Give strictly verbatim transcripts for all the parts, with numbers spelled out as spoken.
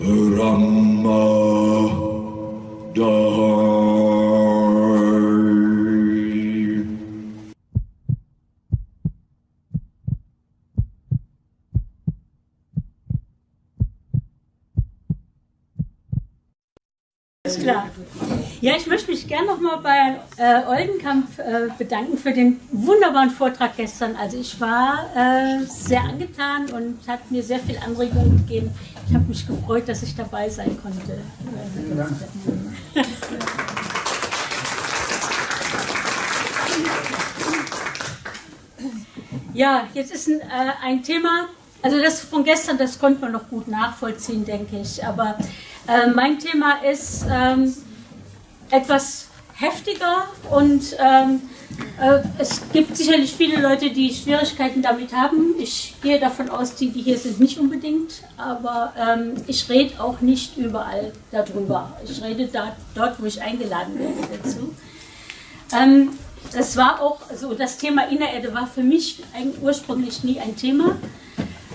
Alles klar. Ja, ich möchte mich gerne nochmal bei äh, Olgenkamp äh, bedanken für den wunderbaren Vortrag gestern. Also ich war äh, sehr angetan und hat mir sehr viel Anregungen gegeben. Ich habe mich gefreut, dass ich dabei sein konnte. Ja. Ja, jetzt ist ein, äh, ein Thema, also das von gestern, das konnte man noch gut nachvollziehen, denke ich, aber äh, mein Thema ist ähm, etwas heftiger und ähm, äh, es gibt sicherlich viele Leute, die Schwierigkeiten damit haben. Ich gehe davon aus, die, die hier sind, nicht unbedingt, aber ähm, ich rede auch nicht überall darüber. Ich rede da, dort, wo ich eingeladen werde dazu. Ähm, es war auch so, das Thema Innererde war für mich ein, ursprünglich nie ein Thema.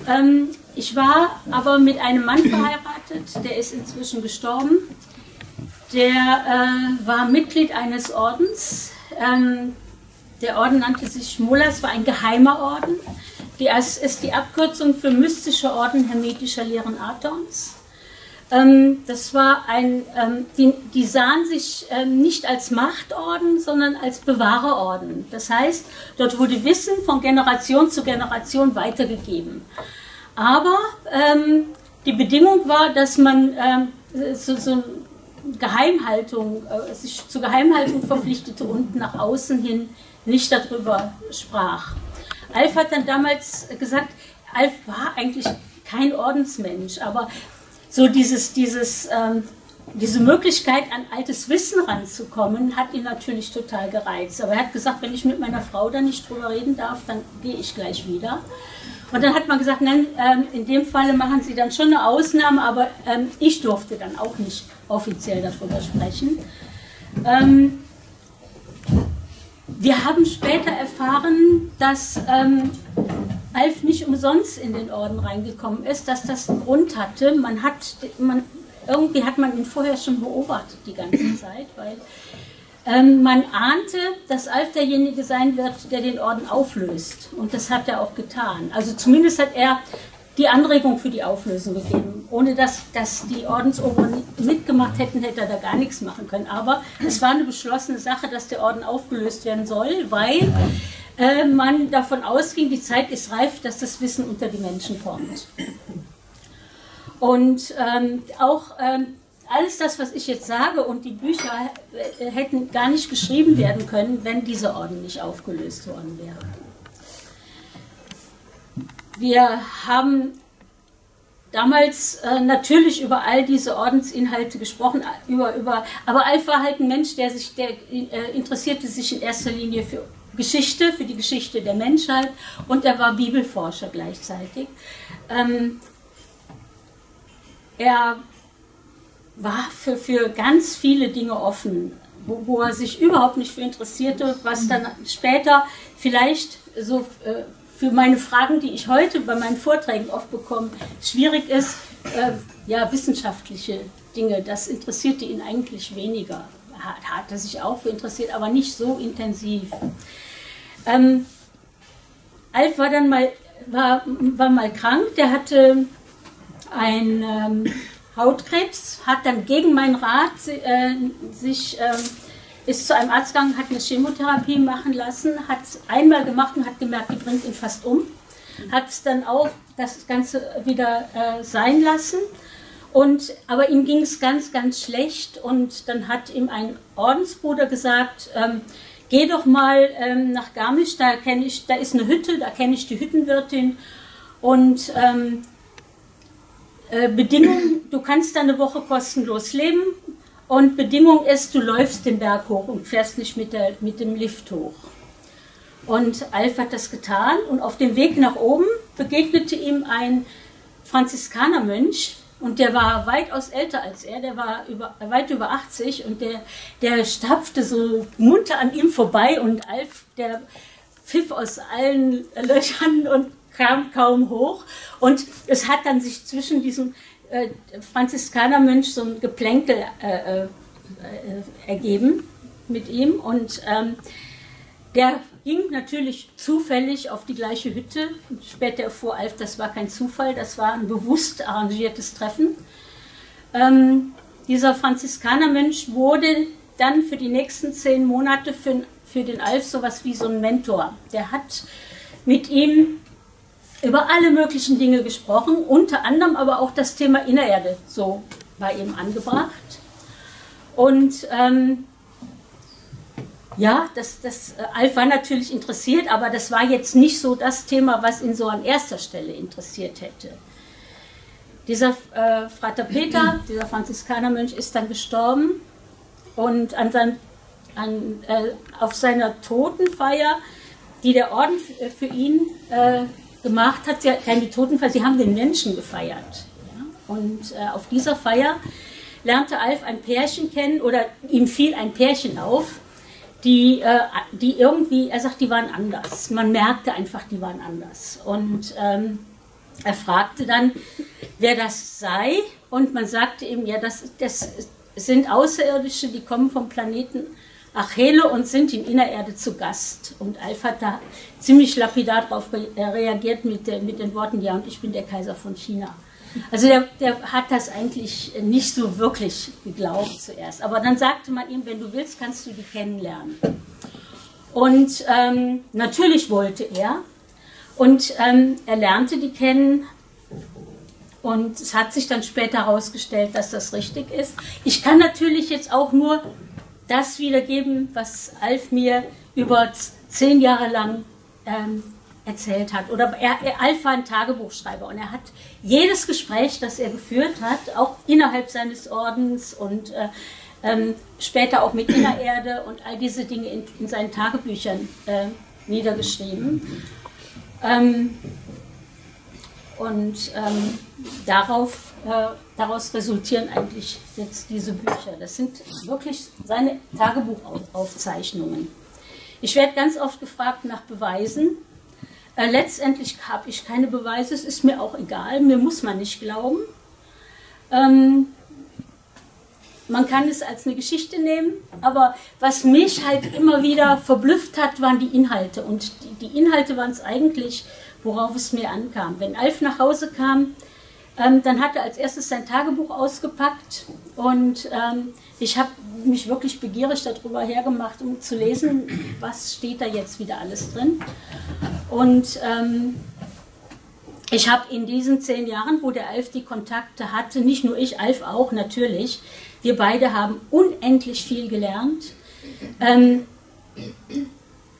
Ähm, ich war aber mit einem Mann verheiratet, der ist inzwischen gestorben. Der äh, war Mitglied eines Ordens. Ähm, der Orden nannte sich Molas, war ein geheimer Orden. Das ist die Abkürzung für mystischer Orden hermetischer Lehren Athons. Ähm, das war ein, ähm, die, die sahen sich ähm, nicht als Machtorden, sondern als Bewahrerorden. Das heißt, dort wurde Wissen von Generation zu Generation weitergegeben. Aber ähm, die Bedingung war, dass man ähm, so, so Geheimhaltung, äh, sich zur Geheimhaltung verpflichtete und nach außen hin nicht darüber sprach. Alf hat dann damals gesagt, Alf war eigentlich kein Ordensmensch, aber so dieses, dieses, ähm, diese Möglichkeit, an altes Wissen ranzukommen, hat ihn natürlich total gereizt. Aber er hat gesagt, wenn ich mit meiner Frau da nicht drüber reden darf, dann gehe ich gleich wieder. Und dann hat man gesagt, nein, ähm, in dem Falle machen Sie dann schon eine Ausnahme, aber ähm, ich durfte dann auch nicht offiziell darüber sprechen. Ähm, wir haben später erfahren, dass ähm, Alf nicht umsonst in den Orden reingekommen ist, dass das einen Grund hatte. Man hat, man, irgendwie hat man ihn vorher schon beobachtet die ganze Zeit, weil ähm, man ahnte, dass Alf derjenige sein wird, der den Orden auflöst. Und das hat er auch getan. Also zumindest hat er die Anregung für die Auflösung gegeben. Ohne dass, dass die Ordensoberen mitgemacht hätten, hätte er da gar nichts machen können. Aber es war eine beschlossene Sache, dass der Orden aufgelöst werden soll, weil äh, man davon ausging, die Zeit ist reif, dass das Wissen unter die Menschen kommt. Und ähm, auch ähm, alles das, was ich jetzt sage und die Bücher äh, hätten gar nicht geschrieben werden können, wenn dieser Orden nicht aufgelöst worden wäre. Wir haben damals äh, natürlich über all diese Ordensinhalte gesprochen, über, über, aber Alf war halt ein Mensch, der sich, der äh, interessierte sich in erster Linie für Geschichte, für die Geschichte der Menschheit, und er war Bibelforscher gleichzeitig. Ähm, er war für, für ganz viele Dinge offen, wo, wo er sich überhaupt nicht für interessierte, was dann später vielleicht so äh, für meine Fragen, die ich heute bei meinen Vorträgen oft bekomme, schwierig ist, äh, ja, wissenschaftliche Dinge, das interessierte ihn eigentlich weniger. Hat, hat er sich auch für interessiert, aber nicht so intensiv. Ähm, Alf war dann mal, war, war mal krank, der hatte einen ähm, Hautkrebs, hat dann gegen meinen Rat äh, sich... Äh, ist zu einem Arzt gegangen, hat eine Chemotherapie machen lassen, hat es einmal gemacht und hat gemerkt, die bringt ihn fast um. Hat es dann auch das Ganze wieder äh, sein lassen. Und, aber ihm ging es ganz, ganz schlecht, und dann hat ihm ein Ordensbruder gesagt, ähm, geh doch mal ähm, nach Garmisch, da, kenne ich, da ist eine Hütte, da kenne ich die Hüttenwirtin. Und ähm, äh, Bedingung, du kannst da eine Woche kostenlos leben. Und Bedingung ist, du läufst den Berg hoch und fährst nicht mit, der, mit dem Lift hoch. Und Alf hat das getan, und auf dem Weg nach oben begegnete ihm ein Franziskanermönch, und der war weitaus älter als er, der war über, weit über achtzig, und der, der stapfte so munter an ihm vorbei, und Alf, der pfiff aus allen Löchern und kam kaum hoch, und es hat dann sich zwischen diesem äh, Franziskanermönch so ein Geplänkel äh, äh, ergeben mit ihm und ähm, der ging natürlich zufällig auf die gleiche Hütte. Später erfuhr Alf, das war kein Zufall, das war ein bewusst arrangiertes Treffen. Ähm, dieser Franziskanermönch wurde dann für die nächsten zehn Monate für, für den Alf sowas wie so ein Mentor. Der hat mit ihm über alle möglichen Dinge gesprochen, unter anderem aber auch das Thema Innererde so bei ihm angebracht. Und ähm, ja, das, das Alf war natürlich interessiert, aber das war jetzt nicht so das Thema, was ihn so an erster Stelle interessiert hätte. Dieser äh, Frater Peter, dieser Franziskanermönch, ist dann gestorben und an sein, an, äh, auf seiner Totenfeier, die der Orden für ihn äh, gemacht hat, sie hat keine Totenfeier, sie haben den Menschen gefeiert. Ja? Und äh, auf dieser Feier lernte Alf ein Pärchen kennen oder ihm fiel ein Pärchen auf, die, äh, die irgendwie, er sagt, die waren anders. Man merkte einfach, die waren anders. Und ähm, er fragte dann, wer das sei. Und man sagte ihm, ja, das, das sind Außerirdische, die kommen vom Planeten Achele und sind in Innererde zu Gast. Und Alf hat da ziemlich lapidar darauf reagiert mit, der, mit den Worten, ja, und ich bin der Kaiser von China. Also der, der hat das eigentlich nicht so wirklich geglaubt zuerst. Aber dann sagte man ihm, wenn du willst, kannst du die kennenlernen. Und ähm, natürlich wollte er. Und ähm, er lernte die kennen. Und es hat sich dann später herausgestellt, dass das richtig ist. Ich kann natürlich jetzt auch nur das wiedergeben, was Alf mir über zehn Jahre lang ähm, erzählt hat. Oder er, er, Alf war ein Tagebuchschreiber und er hat jedes Gespräch, das er geführt hat, auch innerhalb seines Ordens und äh, ähm, später auch mit Innererde und all diese Dinge in, in seinen Tagebüchern äh, niedergeschrieben. Ähm, und ähm, darauf, äh, daraus resultieren eigentlich jetzt diese Bücher. Das sind wirklich seine Tagebuchaufzeichnungen. Ich werde ganz oft gefragt nach Beweisen. Äh, letztendlich habe ich keine Beweise, es ist mir auch egal, mir muss man nicht glauben. Ähm, man kann es als eine Geschichte nehmen, aber was mich halt immer wieder verblüfft hat, waren die Inhalte. Und die, die Inhalte waren es eigentlich, worauf es mir ankam. Wenn Alf nach Hause kam, ähm, dann hat er als erstes sein Tagebuch ausgepackt und ähm, ich habe mich wirklich begierig darüber hergemacht, um zu lesen, was steht da jetzt wieder alles drin. Und ähm, ich habe in diesen zehn Jahren, wo der Alf die Kontakte hatte, nicht nur ich, Alf auch natürlich, wir beide haben unendlich viel gelernt. Ähm,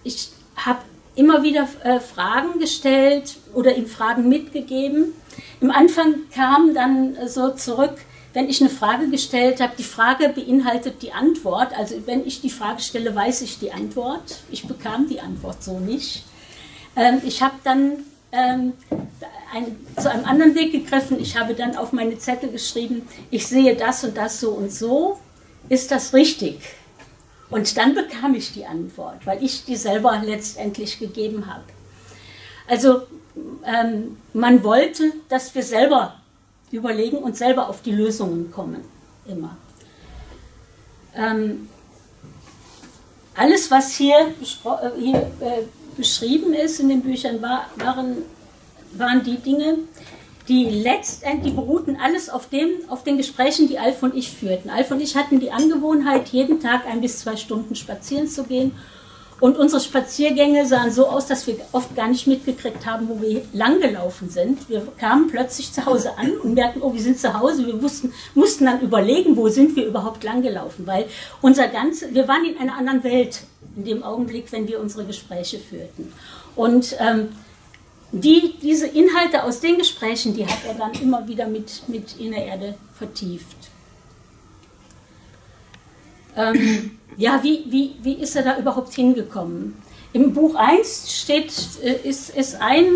ich habe immer wieder äh, Fragen gestellt oder ihm Fragen mitgegeben. Im Anfang kam dann äh, so zurück, wenn ich eine Frage gestellt habe, die Frage beinhaltet die Antwort. Also wenn ich die Frage stelle, weiß ich die Antwort. Ich bekam die Antwort so nicht. Ähm, ich habe dann ähm, ein, zu einem anderen Weg gegriffen. Ich habe dann auf meine Zettel geschrieben, ich sehe das und das so und so. Ist das richtig? Und dann bekam ich die Antwort, weil ich die selber letztendlich gegeben habe. Also ähm, man wollte, dass wir selber überlegen und selber auf die Lösungen kommen, immer. Ähm, alles, was hier, hier äh, beschrieben ist in den Büchern, war, waren, waren die Dinge, die letztendlich beruhten alles auf, dem, auf den Gesprächen, die Alf und ich führten. Alf und ich hatten die Angewohnheit, jeden Tag ein bis zwei Stunden spazieren zu gehen. Und unsere Spaziergänge sahen so aus, dass wir oft gar nicht mitgekriegt haben, wo wir langgelaufen sind. Wir kamen plötzlich zu Hause an und merkten, oh, wir sind zu Hause. Wir wussten, mussten dann überlegen, wo sind wir überhaupt langgelaufen, weil unser ganze, wir waren in einer anderen Welt in dem Augenblick, wenn wir unsere Gespräche führten. Und ähm, die, diese Inhalte aus den Gesprächen, die hat er dann immer wieder mit, mit Innererde vertieft. Ähm, ja, wie, wie, wie ist er da überhaupt hingekommen? Im Buch eins steht, ist, ist ein,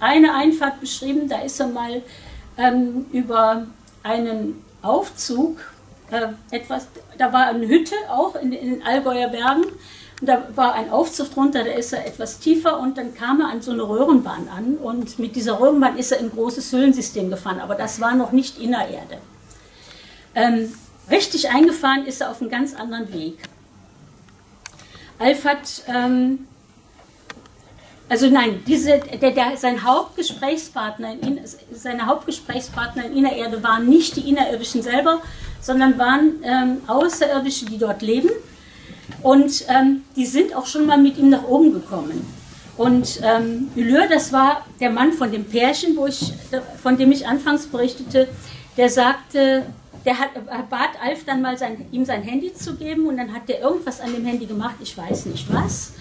eine Einfahrt beschrieben, da ist er mal ähm, über einen Aufzug, äh, etwas, da war eine Hütte auch in den Allgäuer Bergen Und da war ein Aufzug drunter, da ist er etwas tiefer und dann kam er an so eine Röhrenbahn an und mit dieser Röhrenbahn ist er in ein großes Höhlensystem gefahren, aber das war noch nicht Innererde. Ähm, richtig eingefahren ist er auf einem ganz anderen Weg. Alf hat, ähm, also nein, diese, der, der, sein Hauptgesprächspartner in, seine Hauptgesprächspartner in Innererde waren nicht die Innerirdischen selber, sondern waren ähm, Außerirdische, die dort leben. Und ähm, die sind auch schon mal mit ihm nach oben gekommen. Und ähm, Ulyr, das war der Mann von dem Pärchen, wo ich, von dem ich anfangs berichtete, der sagte, der hat, er bat Alf dann mal sein, ihm sein Handy zu geben und dann hat der irgendwas an dem Handy gemacht, ich weiß nicht was.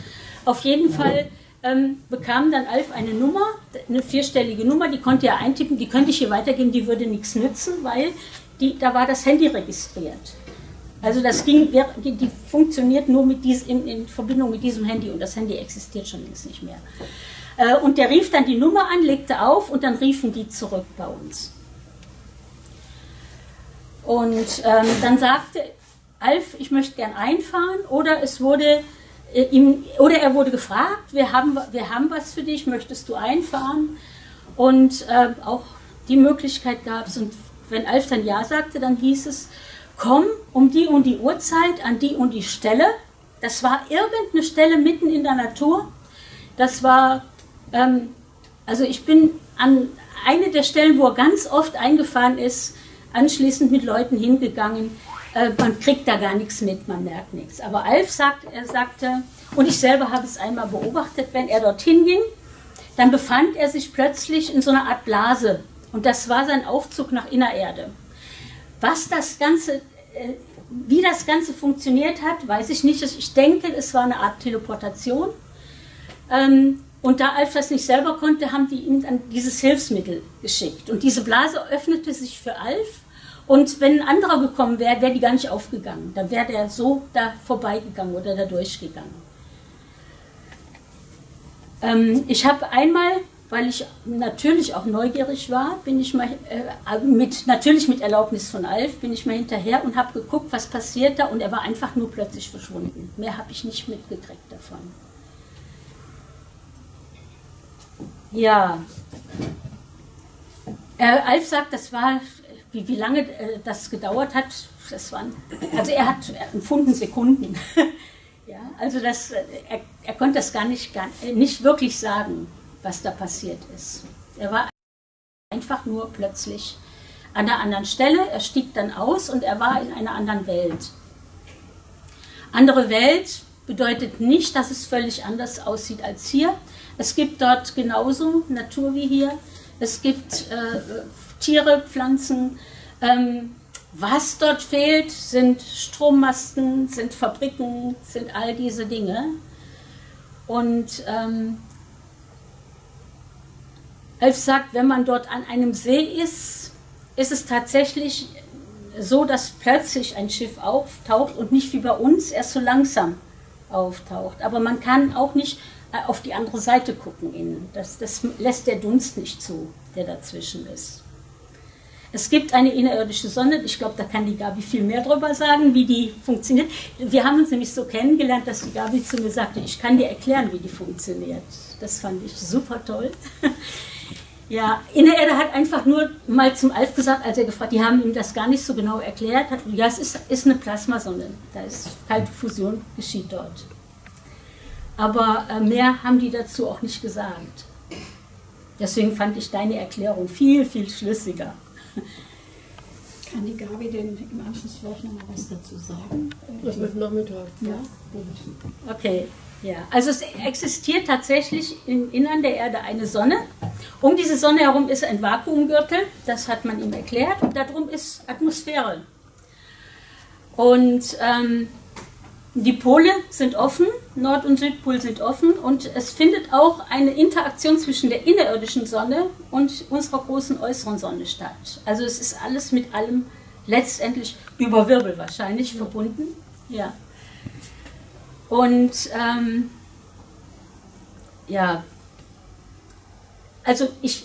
Auf jeden Fall ähm, bekam dann Alf eine Nummer, eine vierstellige Nummer, die konnte er eintippen, die könnte ich hier weitergeben, die würde nichts nützen, weil die, da war das Handy registriert. Also das ging, die funktioniert nur mit dies, in, in Verbindung mit diesem Handy und das Handy existiert schon längst nicht mehr. Äh, und der rief dann die Nummer an, legte auf und dann riefen die zurück bei uns. Und ähm, dann sagte Alf, ich möchte gern einfahren oder es wurde äh, ihm, oder er wurde gefragt, wir haben, wir haben was für dich, möchtest du einfahren? Und äh, auch die Möglichkeit gab es und wenn Alf dann ja sagte, dann hieß es, komm um die und die Uhrzeit, an die und die Stelle. Das war irgendeine Stelle mitten in der Natur. Das war, ähm, also ich bin an eine der Stellen, wo er ganz oft eingefahren ist, anschließend mit Leuten hingegangen. Äh, man kriegt da gar nichts mit, man merkt nichts. Aber Alf sagt, er sagte, und ich selber habe es einmal beobachtet, wenn er dorthin ging, dann befand er sich plötzlich in so einer Art Blase. Und das war sein Aufzug nach Innererde. Was das Ganze, wie das Ganze funktioniert hat, weiß ich nicht. Ich denke, es war eine Art Teleportation. Und da Alf das nicht selber konnte, haben die ihm dann dieses Hilfsmittel geschickt. Und diese Blase öffnete sich für Alf. Und wenn ein anderer gekommen wäre, wäre die gar nicht aufgegangen. Dann wäre der so da vorbeigegangen oder da durchgegangen. Ich habe einmal... Weil ich natürlich auch neugierig war, bin ich mal, äh, mit, natürlich mit Erlaubnis von Alf, bin ich mal hinterher und habe geguckt, was passiert da und er war einfach nur plötzlich verschwunden. Mehr habe ich nicht mitgekriegt davon. Ja, äh, Alf sagt, das war, wie, wie lange äh, das gedauert hat, das waren, also er hat er empfunden Sekunden. Ja, also das, er, er konnte das gar nicht, gar nicht wirklich sagen, was da passiert ist. Er war einfach nur plötzlich an einer anderen Stelle, er stieg dann aus und er war in einer anderen Welt. Andere Welt bedeutet nicht, dass es völlig anders aussieht als hier. Es gibt dort genauso Natur wie hier. Es gibt äh, Tiere, Pflanzen. Ähm, was dort fehlt, sind Strommasten, sind Fabriken, sind all diese Dinge. Und ähm, Alf sagt, wenn man dort an einem See ist, ist es tatsächlich so, dass plötzlich ein Schiff auftaucht und nicht wie bei uns erst so langsam auftaucht. Aber man kann auch nicht auf die andere Seite gucken innen. Das, das lässt der Dunst nicht zu, der dazwischen ist. Es gibt eine innerirdische Sonde, ich glaube, da kann die Gabi viel mehr drüber sagen, wie die funktioniert. Wir haben uns nämlich so kennengelernt, dass die Gabi zu mir sagte, ich kann dir erklären, wie die funktioniert. Das fand ich super toll. Ja, Innererde hat einfach nur mal zum Alf gesagt, als er gefragt, die haben ihm das gar nicht so genau erklärt, hat, ja, es ist, ist eine Plasmasonde, da ist kalte Fusion, geschieht dort. Aber äh, mehr haben die dazu auch nicht gesagt. Deswegen fand ich deine Erklärung viel, viel schlüssiger. Kann die Gabi denn im Anschluss vielleicht noch mal was dazu sagen? Das mit dem Nachmittag. Ja, gut. Okay. Ja, also es existiert tatsächlich im Innern der Erde eine Sonne. Um diese Sonne herum ist ein Vakuumgürtel, das hat man ihm erklärt, und darum ist Atmosphäre. Und ähm, die Pole sind offen, Nord- und Südpol sind offen, und es findet auch eine Interaktion zwischen der innerirdischen Sonne und unserer großen äußeren Sonne statt. Also es ist alles mit allem letztendlich über Wirbel wahrscheinlich verbunden. Ja. Und ähm, ja, also ich,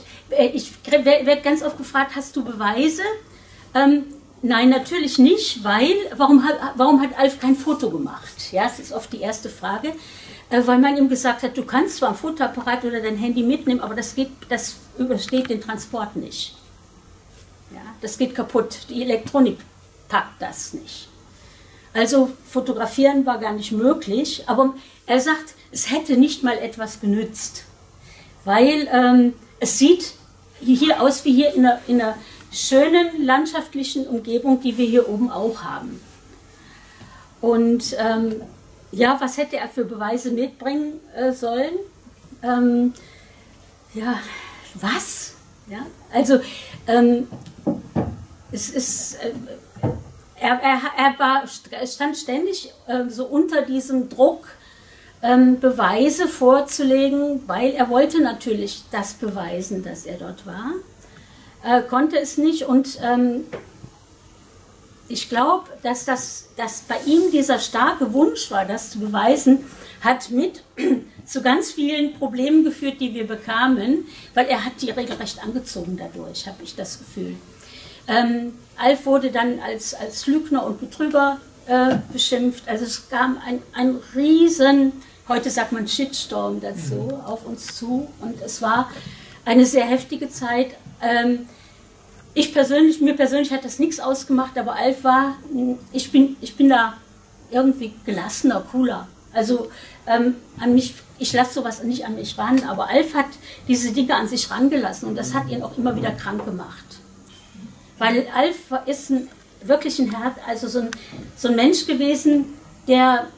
ich werde ganz oft gefragt, hast du Beweise? Ähm, Nein, natürlich nicht, weil, warum, warum hat Alf kein Foto gemacht? Ja, es ist oft die erste Frage, weil man ihm gesagt hat, du kannst zwar ein Fotoapparat oder dein Handy mitnehmen, aber das, geht, das übersteht den Transport nicht. Ja, das geht kaputt, die Elektronik packt das nicht. Also fotografieren war gar nicht möglich, aber er sagt, es hätte nicht mal etwas genützt, weil ähm, es sieht hier aus wie hier in einer, in einer schönen landschaftlichen Umgebung, die wir hier oben auch haben. Und ähm, ja, was hätte er für Beweise mitbringen äh, sollen? Ähm, ja, was? Ja, also ähm, es ist... Äh, Er, er, er war, stand ständig äh, so unter diesem Druck, ähm, Beweise vorzulegen, weil er wollte natürlich das beweisen, dass er dort war, äh, konnte es nicht. Und ähm, ich glaube, dass, das, dass bei ihm dieser starke Wunsch war, das zu beweisen, hat mit zu ganz vielen Problemen geführt, die wir bekamen, weil er hat die regelrecht angezogen dadurch, habe ich das Gefühl. Ähm, Alf wurde dann als, als Lügner und Betrüger äh, beschimpft. Also es kam ein, ein riesen, heute sagt man Shitstorm dazu, auf uns zu. Und es war eine sehr heftige Zeit. Ähm, ich persönlich, mir persönlich hat das nichts ausgemacht, aber Alf war, ich bin, ich bin da irgendwie gelassener, cooler. Also ähm, an mich, ich lasse sowas nicht an mich ran, aber Alf hat diese Dinge an sich rangelassen und das hat ihn auch immer wieder krank gemacht. Weil Alf ist ein, wirklich ein Herz, also so ein, so ein Mensch gewesen, der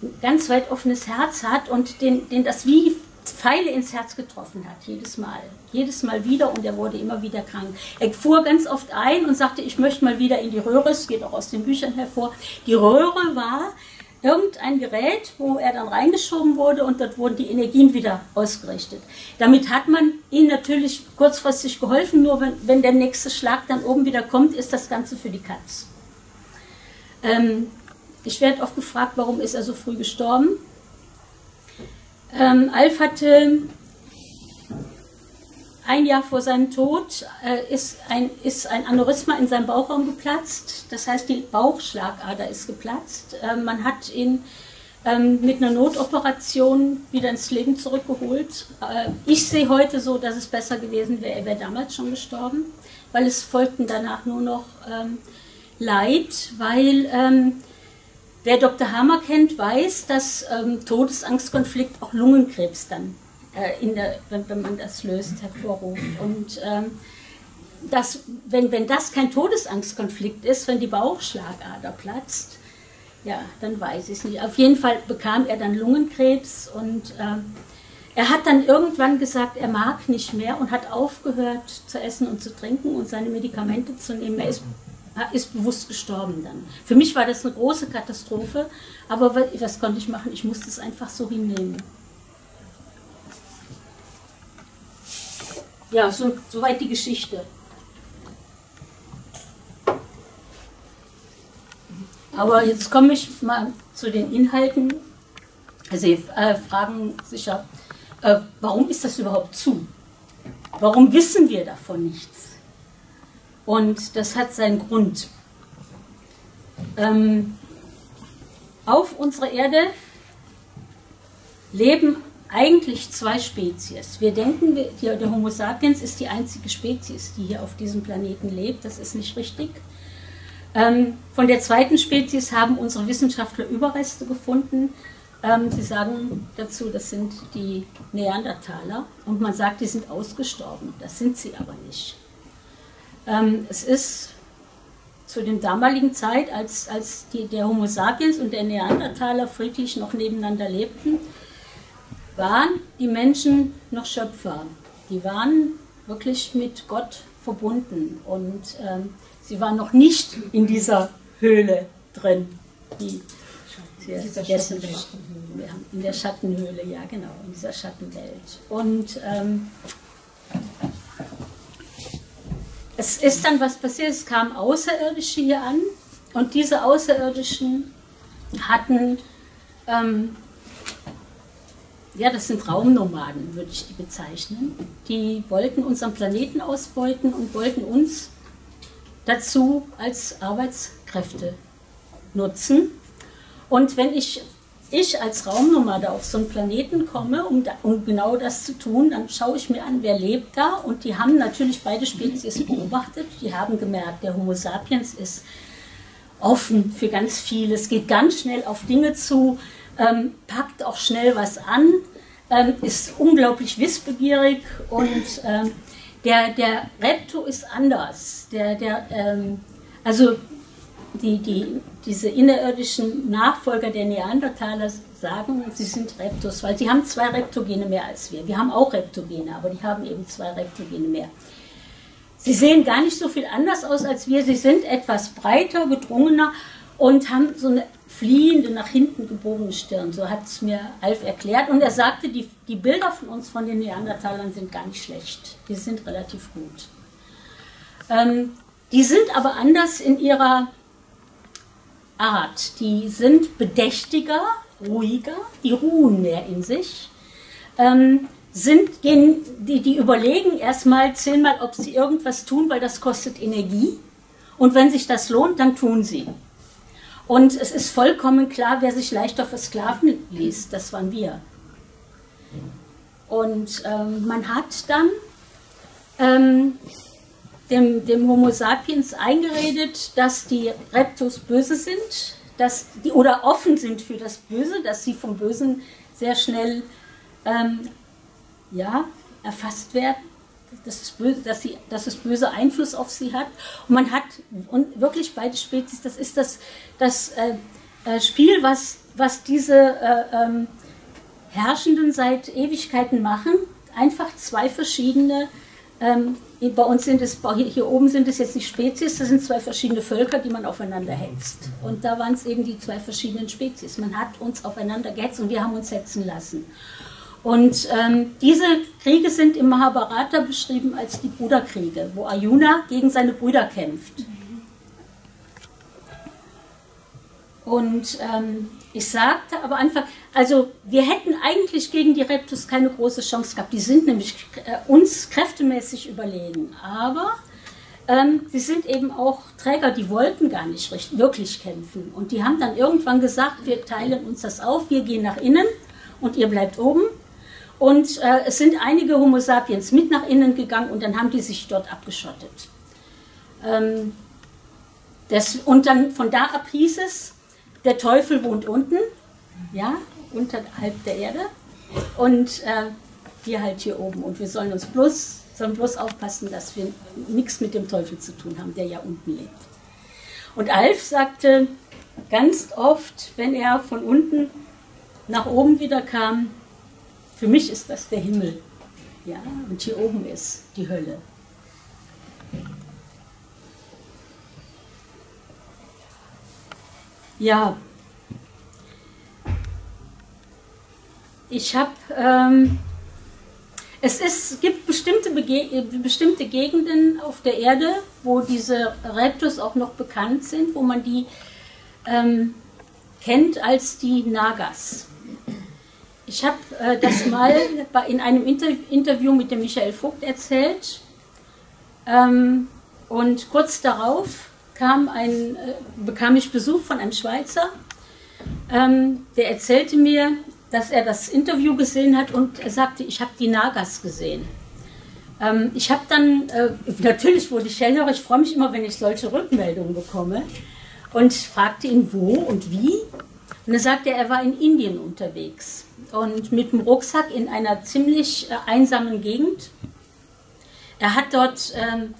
ein ganz weit offenes Herz hat und den, den das wie Pfeile ins Herz getroffen hat, jedes Mal. Jedes Mal wieder und er wurde immer wieder krank. Er fuhr ganz oft ein und sagte, ich möchte mal wieder in die Röhre, es geht auch aus den Büchern hervor. Die Röhre war irgendein Gerät, wo er dann reingeschoben wurde und dort wurden die Energien wieder ausgerichtet. Damit hat man ihm natürlich kurzfristig geholfen, nur wenn, wenn der nächste Schlag dann oben wieder kommt, ist das Ganze für die Katz. Ähm, ich werde oft gefragt, warum ist er so früh gestorben? Ähm, Alf hatte ein Jahr vor seinem Tod, äh, ist, ein, ist ein Aneurysma in seinem Bauchraum geplatzt, das heißt die Bauchschlagader ist geplatzt. Äh, man hat ihn ähm, mit einer Notoperation wieder ins Leben zurückgeholt. Äh, ich sehe heute so, dass es besser gewesen wäre, er wäre damals schon gestorben, weil es folgten danach nur noch ähm, Leid, weil ähm, wer Doktor Hammer kennt, weiß, dass ähm, Todesangstkonflikt auch Lungenkrebs dann in der, wenn, wenn man das löst, hervorruft. Und ähm, das, wenn, wenn das kein Todesangstkonflikt ist, wenn die Bauchschlagader platzt, ja, dann weiß ich es nicht. Auf jeden Fall bekam er dann Lungenkrebs und ähm, er hat dann irgendwann gesagt, er mag nicht mehr und hat aufgehört zu essen und zu trinken und seine Medikamente zu nehmen. Er ist, ist bewusst gestorben dann. Für mich war das eine große Katastrophe, aber was, was konnte ich machen? Ich musste es einfach so hinnehmen. Ja, so, soweit die Geschichte. Aber jetzt komme ich mal zu den Inhalten. Also Sie äh, fragen sicher, äh, warum ist das überhaupt zu? Warum wissen wir davon nichts? Und das hat seinen Grund. Ähm, auf unserer Erde leben eigentlich zwei Spezies. Wir denken, der Homo sapiens ist die einzige Spezies, die hier auf diesem Planeten lebt. Das ist nicht richtig. Von der zweiten Spezies haben unsere Wissenschaftler Überreste gefunden. Sie sagen dazu, das sind die Neandertaler. Und man sagt, die sind ausgestorben. Das sind sie aber nicht. Es ist zu dem damaligen Zeit, als, als die, der Homo sapiens und der Neandertaler friedlich noch nebeneinander lebten, waren die Menschen noch Schöpfer. Die waren wirklich mit Gott verbunden und ähm, sie waren noch nicht in dieser Höhle drin, die wir vergessen haben. In der Schattenhöhle, ja genau, in dieser Schattenwelt. Und ähm, es ist dann was passiert, es kamen Außerirdische hier an und diese Außerirdischen hatten... Ähm, Ja, das sind Raumnomaden, würde ich die bezeichnen. Die wollten unseren Planeten ausbeuten und wollten uns dazu als Arbeitskräfte nutzen. Und wenn ich, ich als Raumnomade auf so einen Planeten komme, um, da, um genau das zu tun, dann schaue ich mir an, wer lebt da. Und die haben natürlich beide Spezies beobachtet. Die haben gemerkt, der Homo sapiens ist offen für ganz vieles, geht ganz schnell auf Dinge zu, ähm, packt auch schnell was an, ähm, ist unglaublich wissbegierig und ähm, der, der Repto ist anders. Der, der, ähm, also die, die, diese innerirdischen Nachfolger der Neandertaler sagen, sie sind Reptos, weil sie haben zwei Reptogene mehr als wir. Wir haben auch Reptogene, aber die haben eben zwei Reptogene mehr. Sie sehen gar nicht so viel anders aus als wir, sie sind etwas breiter, gedrungener und haben so eine fliehende, nach hinten gebogene Stirn. So hat es mir Alf erklärt und er sagte, die, die Bilder von uns, von den Neandertalern, sind gar nicht schlecht. Die sind relativ gut. Ähm, die sind aber anders in ihrer Art. Die sind bedächtiger, ruhiger, die ruhen mehr in sich. Ähm, Sind, gehen, die, die überlegen erstmal zehnmal, ob sie irgendwas tun, weil das kostet Energie. Und wenn sich das lohnt, dann tun sie. Und es ist vollkommen klar, wer sich leichter versklaven ließ, das waren wir. Und ähm, man hat dann ähm, dem, dem Homo sapiens eingeredet, dass die Reptos böse sind, dass die, oder offen sind für das Böse, dass sie vom Bösen sehr schnell ähm, ja, erfasst werden, dass es, böse, dass, sie, dass es böse Einfluss auf sie hat. Und man hat und wirklich beide Spezies, das ist das, das äh, Spiel, was, was diese äh, ähm, Herrschenden seit Ewigkeiten machen. Einfach zwei verschiedene, ähm, bei uns sind es, hier, hier oben sind es jetzt nicht Spezies, das sind zwei verschiedene Völker, die man aufeinander hetzt. Und da waren es eben die zwei verschiedenen Spezies. Man hat uns aufeinander gehetzt und wir haben uns hetzen lassen. Und ähm, diese Kriege sind im Mahabharata beschrieben als die Bruderkriege, wo Arjuna gegen seine Brüder kämpft. Und ähm, ich sagte aber Anfang, also wir hätten eigentlich gegen die Reptus keine große Chance gehabt. Die sind nämlich äh, uns kräftemäßig überlegen, aber ähm, sie sind eben auch Träger, die wollten gar nicht richtig, wirklich kämpfen. Und die haben dann irgendwann gesagt, wir teilen uns das auf, wir gehen nach innen und ihr bleibt oben. Und äh, es sind einige Homo sapiens mit nach innen gegangen und dann haben die sich dort abgeschottet. Ähm, das, und dann von da ab hieß es, der Teufel wohnt unten, ja, unterhalb der Erde und äh, wir halt hier oben. Und wir sollen uns bloß, sollen bloß aufpassen, dass wir nichts mit dem Teufel zu tun haben, der ja unten lebt. Und Alf sagte ganz oft, wenn er von unten nach oben wieder kam, für mich ist das der Himmel, ja, und hier oben ist die Hölle. Ja, ich habe, ähm, es ist, gibt bestimmte, Bege bestimmte Gegenden auf der Erde, wo diese Reptus auch noch bekannt sind, wo man die ähm, kennt als die Nagas. Ich habe äh, das mal in einem Inter Interview mit dem Michael Vogt erzählt ähm, und kurz darauf kam ein, äh, bekam ich Besuch von einem Schweizer, ähm, der erzählte mir, dass er das Interview gesehen hat und er sagte, ich habe die Nagas gesehen. Ähm, ich habe dann, äh, natürlich wurde ich hellhörig, ich freue mich immer, wenn ich solche Rückmeldungen bekomme und fragte ihn, wo und wie. Und er sagte, er war in Indien unterwegs und mit dem Rucksack in einer ziemlich äh, einsamen Gegend. Er hat dort ähm,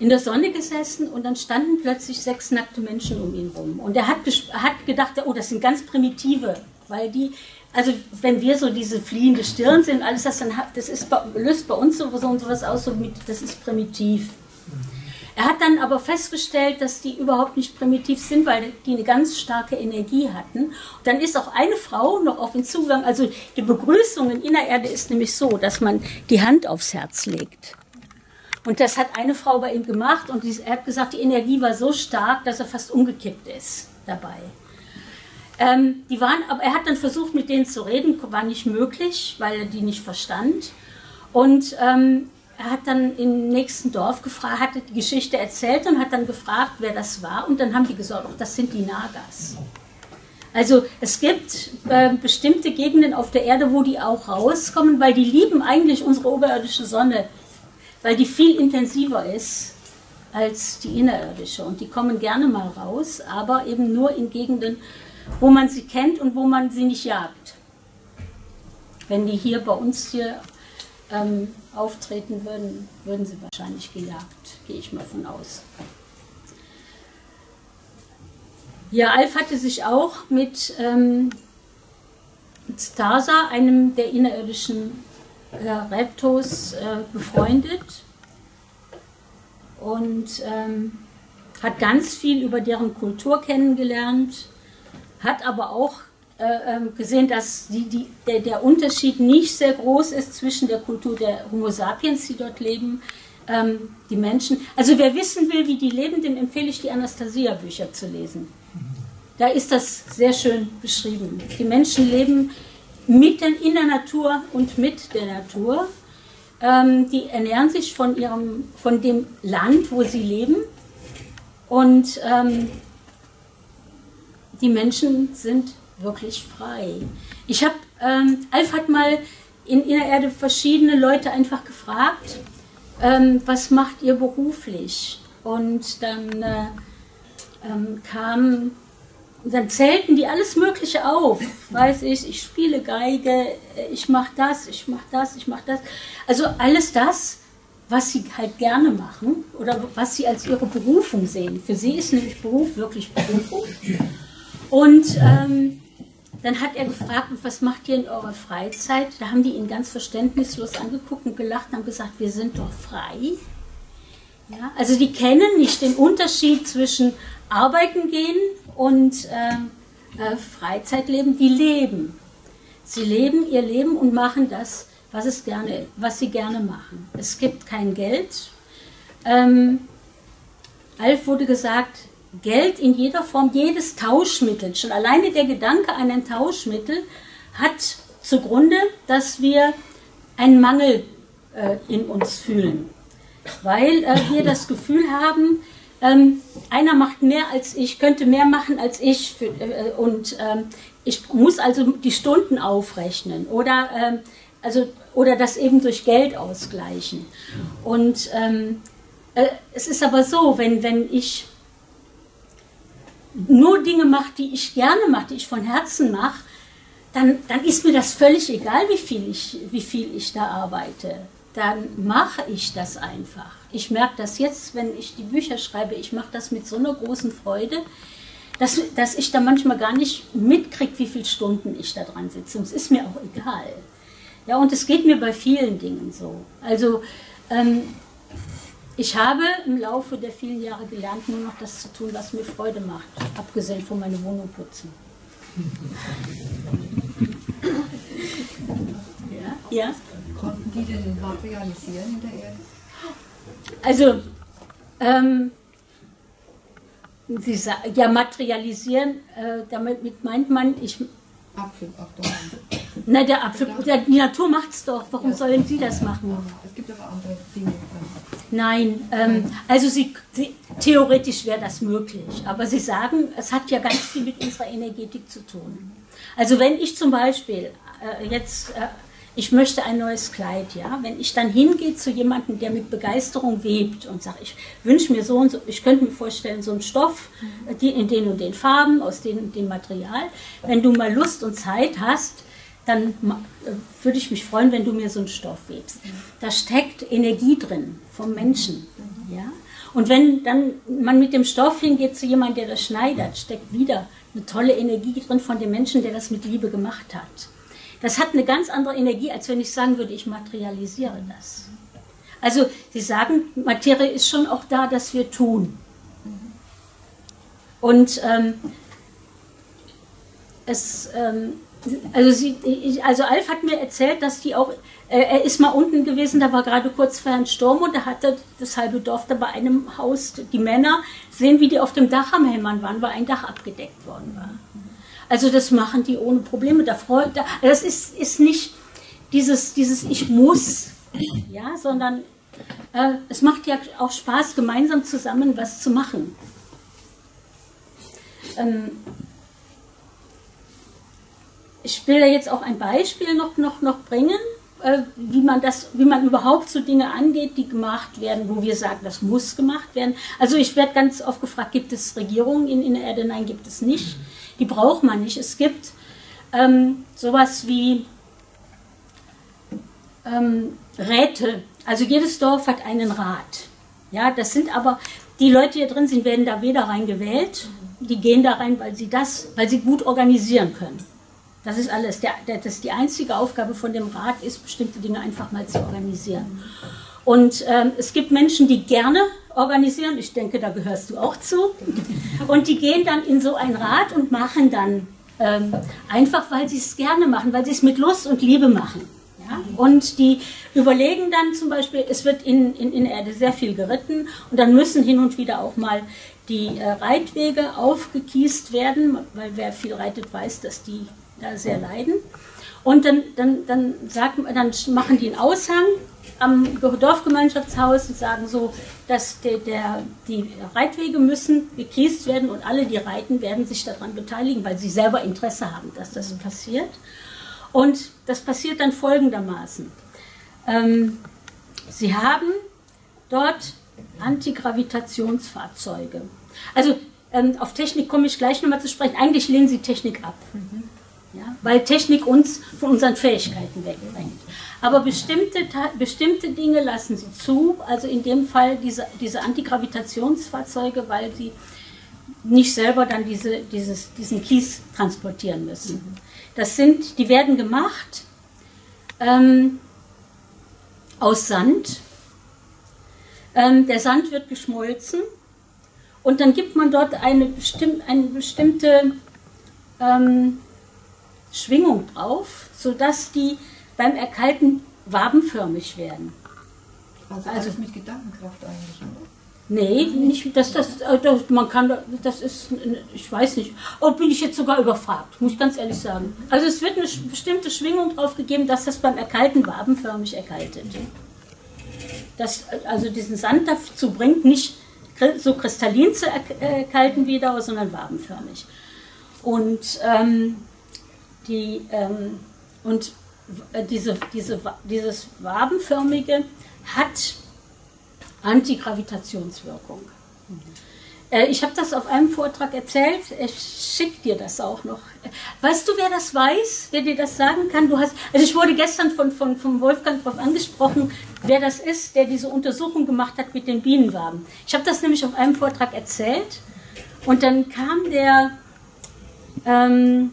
in der Sonne gesessen und dann standen plötzlich sechs nackte Menschen um ihn rum. Und er hat, hat gedacht, oh, das sind ganz primitive, weil die, also wenn wir so diese fliehende Stirn sind, alles das, dann, das ist, löst bei uns sowieso und sowas aus, so mit, das ist primitiv. Er hat dann aber festgestellt, dass die überhaupt nicht primitiv sind, weil die eine ganz starke Energie hatten. Und dann ist auch eine Frau noch auf ihn zugegangen. Also die Begrüßung in Innererde ist nämlich so, dass man die Hand aufs Herz legt. Und das hat eine Frau bei ihm gemacht und er hat gesagt, die Energie war so stark, dass er fast umgekippt ist dabei. Ähm, die waren, aber er hat dann versucht, mit denen zu reden, war nicht möglich, weil er die nicht verstand. Und ähm, Er hat dann im nächsten Dorf gefragt, hat die Geschichte erzählt und hat dann gefragt, wer das war. Und dann haben die gesagt, ach, das sind die Nagas. Also es gibt äh, bestimmte Gegenden auf der Erde, wo die auch rauskommen, weil die lieben eigentlich unsere oberirdische Sonne, weil die viel intensiver ist als die innerirdische. Und die kommen gerne mal raus, aber eben nur in Gegenden, wo man sie kennt und wo man sie nicht jagt. Wenn die hier bei uns hier ähm, auftreten würden, würden sie wahrscheinlich gejagt, gehe ich mal von aus. Ja, Alf hatte sich auch mit ähm, Starsa, einem der innerirdischen äh, Reptos, äh, befreundet und ähm, hat ganz viel über deren Kultur kennengelernt, hat aber auch äh, gesehen, dass die, die, der, der Unterschied nicht sehr groß ist zwischen der Kultur der Homo sapiens, die dort leben, ähm, die Menschen. Also wer wissen will, wie die leben, dem empfehle ich, die Anastasia-Bücher zu lesen. Da ist das sehr schön beschrieben. Die Menschen leben mitten in der Natur und mit der Natur. Ähm, die ernähren sich von, ihrem, von dem Land, wo sie leben. Und ähm, die Menschen sind wirklich frei. Ich habe, ähm, Alf hat mal in Innererde verschiedene Leute einfach gefragt, ähm, was macht ihr beruflich? Und dann äh, ähm, kam... Und dann zählten die alles Mögliche auf, weiß ich, ich spiele Geige, ich mache das, ich mache das, ich mache das. Also alles das, was sie halt gerne machen oder was sie als ihre Berufung sehen. Für sie ist nämlich Beruf wirklich Berufung. Und ähm, dann hat er gefragt, was macht ihr in eurer Freizeit? Da haben die ihn ganz verständnislos angeguckt und gelacht und haben gesagt, wir sind doch frei. Ja, also die kennen nicht den Unterschied zwischen Arbeiten gehen und äh, äh, Freizeitleben. Die leben. Sie leben ihr Leben und machen das, was, es gerne, was sie gerne machen. Es gibt kein Geld. Ähm, Alf wurde gesagt, Geld in jeder Form, jedes Tauschmittel, schon alleine der Gedanke an ein Tauschmittel hat zugrunde, dass wir einen Mangel äh, in uns fühlen. Weil äh, wir das Gefühl haben, ähm, einer macht mehr als ich, könnte mehr machen als ich für, äh, und ähm, ich muss also die Stunden aufrechnen oder, ähm, also, oder das eben durch Geld ausgleichen. Und ähm, äh, es ist aber so, wenn, wenn ich nur Dinge mache, die ich gerne mache, die ich von Herzen mache, dann, dann ist mir das völlig egal, wie viel ich, wie viel ich da arbeite. Dann mache ich das einfach. Ich merke das jetzt, wenn ich die Bücher schreibe, ich mache das mit so einer großen Freude, dass, dass ich da manchmal gar nicht mitkriege, wie viele Stunden ich da dran sitze. Und es ist mir auch egal. Ja, und es geht mir bei vielen Dingen so. Also ähm, ich habe im Laufe der vielen Jahre gelernt, nur noch das zu tun, was mir Freude macht, abgesehen von meiner Wohnung putzen. Ja? Ja? Konnten die denn materialisieren in der Erde? Also, ähm, sie sagen, ja, materialisieren, äh, damit meint man, ich... Apfel auf der Hand. Na, der Apfel, der, die Natur macht's doch, warum ja, sollen sie das machen? Es gibt aber andere Dinge. Nein, ähm, also sie, sie, theoretisch wäre das möglich, aber sie sagen, es hat ja ganz viel mit unserer Energetik zu tun. Also wenn ich zum Beispiel äh, jetzt... Äh, ich möchte ein neues Kleid, ja. Wenn ich dann hingehe zu jemandem, der mit Begeisterung webt und sagt, ich wünsche mir so und so, ich könnte mir vorstellen, so einen Stoff die in den und den Farben, aus dem und dem Material. Wenn du mal Lust und Zeit hast, dann würde ich mich freuen, wenn du mir so einen Stoff webst. Da steckt Energie drin vom Menschen, ja. Und wenn dann man mit dem Stoff hingeht zu jemandem, der das schneidert, steckt wieder eine tolle Energie drin von dem Menschen, der das mit Liebe gemacht hat. Das hat eine ganz andere Energie, als wenn ich sagen würde, ich materialisiere das. Also sie sagen, Materie ist schon auch da, dass wir tun. Und ähm, es, ähm, also, sie, also Alf hat mir erzählt, dass die auch, äh, er ist mal unten gewesen, da war gerade kurz vorher ein Sturm und da hatte das halbe Dorf da bei einem Haus, die Männer sehen, wie die auf dem Dach am Hämmern waren, weil ein Dach abgedeckt worden war. Also das machen die ohne Probleme. Da freut, das ist, ist nicht dieses, dieses Ich muss, ja, sondern Äh, es macht ja auch Spaß, gemeinsam zusammen was zu machen. Ähm, ich will da jetzt auch ein Beispiel noch, noch, noch bringen, äh, wie man das, wie man überhaupt so Dinge angeht, die gemacht werden, wo wir sagen, das muss gemacht werden. Also ich werde ganz oft gefragt, gibt es Regierungen in Innererde? Nein, gibt es nicht. Die braucht man nicht. Es gibt ähm, sowas wie ähm, Räte. Also jedes Dorf hat einen Rat. Ja, das sind aber, die Leute, die hier drin sind, werden da weder rein gewählt, die gehen da rein, weil sie das, weil sie gut organisieren können. Das ist alles. Der, der, das ist die einzige Aufgabe von dem Rat ist, bestimmte Dinge einfach mal zu organisieren. Und ähm, es gibt Menschen, die gerne organisieren, ich denke, da gehörst du auch zu, und die gehen dann in so einen Rat und machen dann ähm, einfach, weil sie es gerne machen, weil sie es mit Lust und Liebe machen. Ja? Und die überlegen dann zum Beispiel, es wird in, in, in Erde sehr viel geritten und dann müssen hin und wieder auch mal die äh, Reitwege aufgekiest werden, weil wer viel reitet, weiß, dass die da sehr leiden. Und dann, dann, dann, sagt, dann machen die einen Aushang am Dorfgemeinschaftshaus und sagen so, dass der, der, die Reitwege müssen gekiest werden und alle, die reiten, werden sich daran beteiligen, weil sie selber Interesse haben, dass das passiert. Und das passiert dann folgendermaßen. Ähm, sie haben dort Antigravitationsfahrzeuge. Also ähm, auf Technik komme ich gleich nochmal zu sprechen. Eigentlich lehnen sie Technik ab. Mhm. Ja, weil Technik uns von unseren Fähigkeiten wegbringt. Aber bestimmte, bestimmte Dinge lassen sie zu, also in dem Fall diese, diese Antigravitationsfahrzeuge, weil sie nicht selber dann diese, dieses, diesen Kies transportieren müssen. Mhm. Das sind, die werden gemacht ähm, aus Sand. Ähm, der Sand wird geschmolzen und dann gibt man dort eine, bestimm, eine bestimmte ähm, Schwingung drauf, sodass die beim Erkalten wabenförmig werden. Also, also alles mit Gedankenkraft eigentlich, oder? Nee, nicht, dass das, das, man kann, das ist, ich weiß nicht, oh, bin ich jetzt sogar überfragt, muss ich ganz ehrlich sagen. Also es wird eine bestimmte Schwingung drauf gegeben, dass das beim Erkalten wabenförmig erkaltet. Das, also diesen Sand dazu bringt, nicht so kristallin zu erkalten wieder, sondern wabenförmig. Und ähm, Die, ähm, und diese, diese, dieses Wabenförmige hat Antigravitationswirkung. Mhm. Äh, ich habe das auf einem Vortrag erzählt, ich schicke dir das auch noch. Weißt du, wer das weiß, wer dir das sagen kann? Du hast, also ich wurde gestern von, von, von Wolfgang darauf angesprochen, wer das ist, der diese Untersuchung gemacht hat mit den Bienenwaben. Ich habe das nämlich auf einem Vortrag erzählt und dann kam der... Ähm,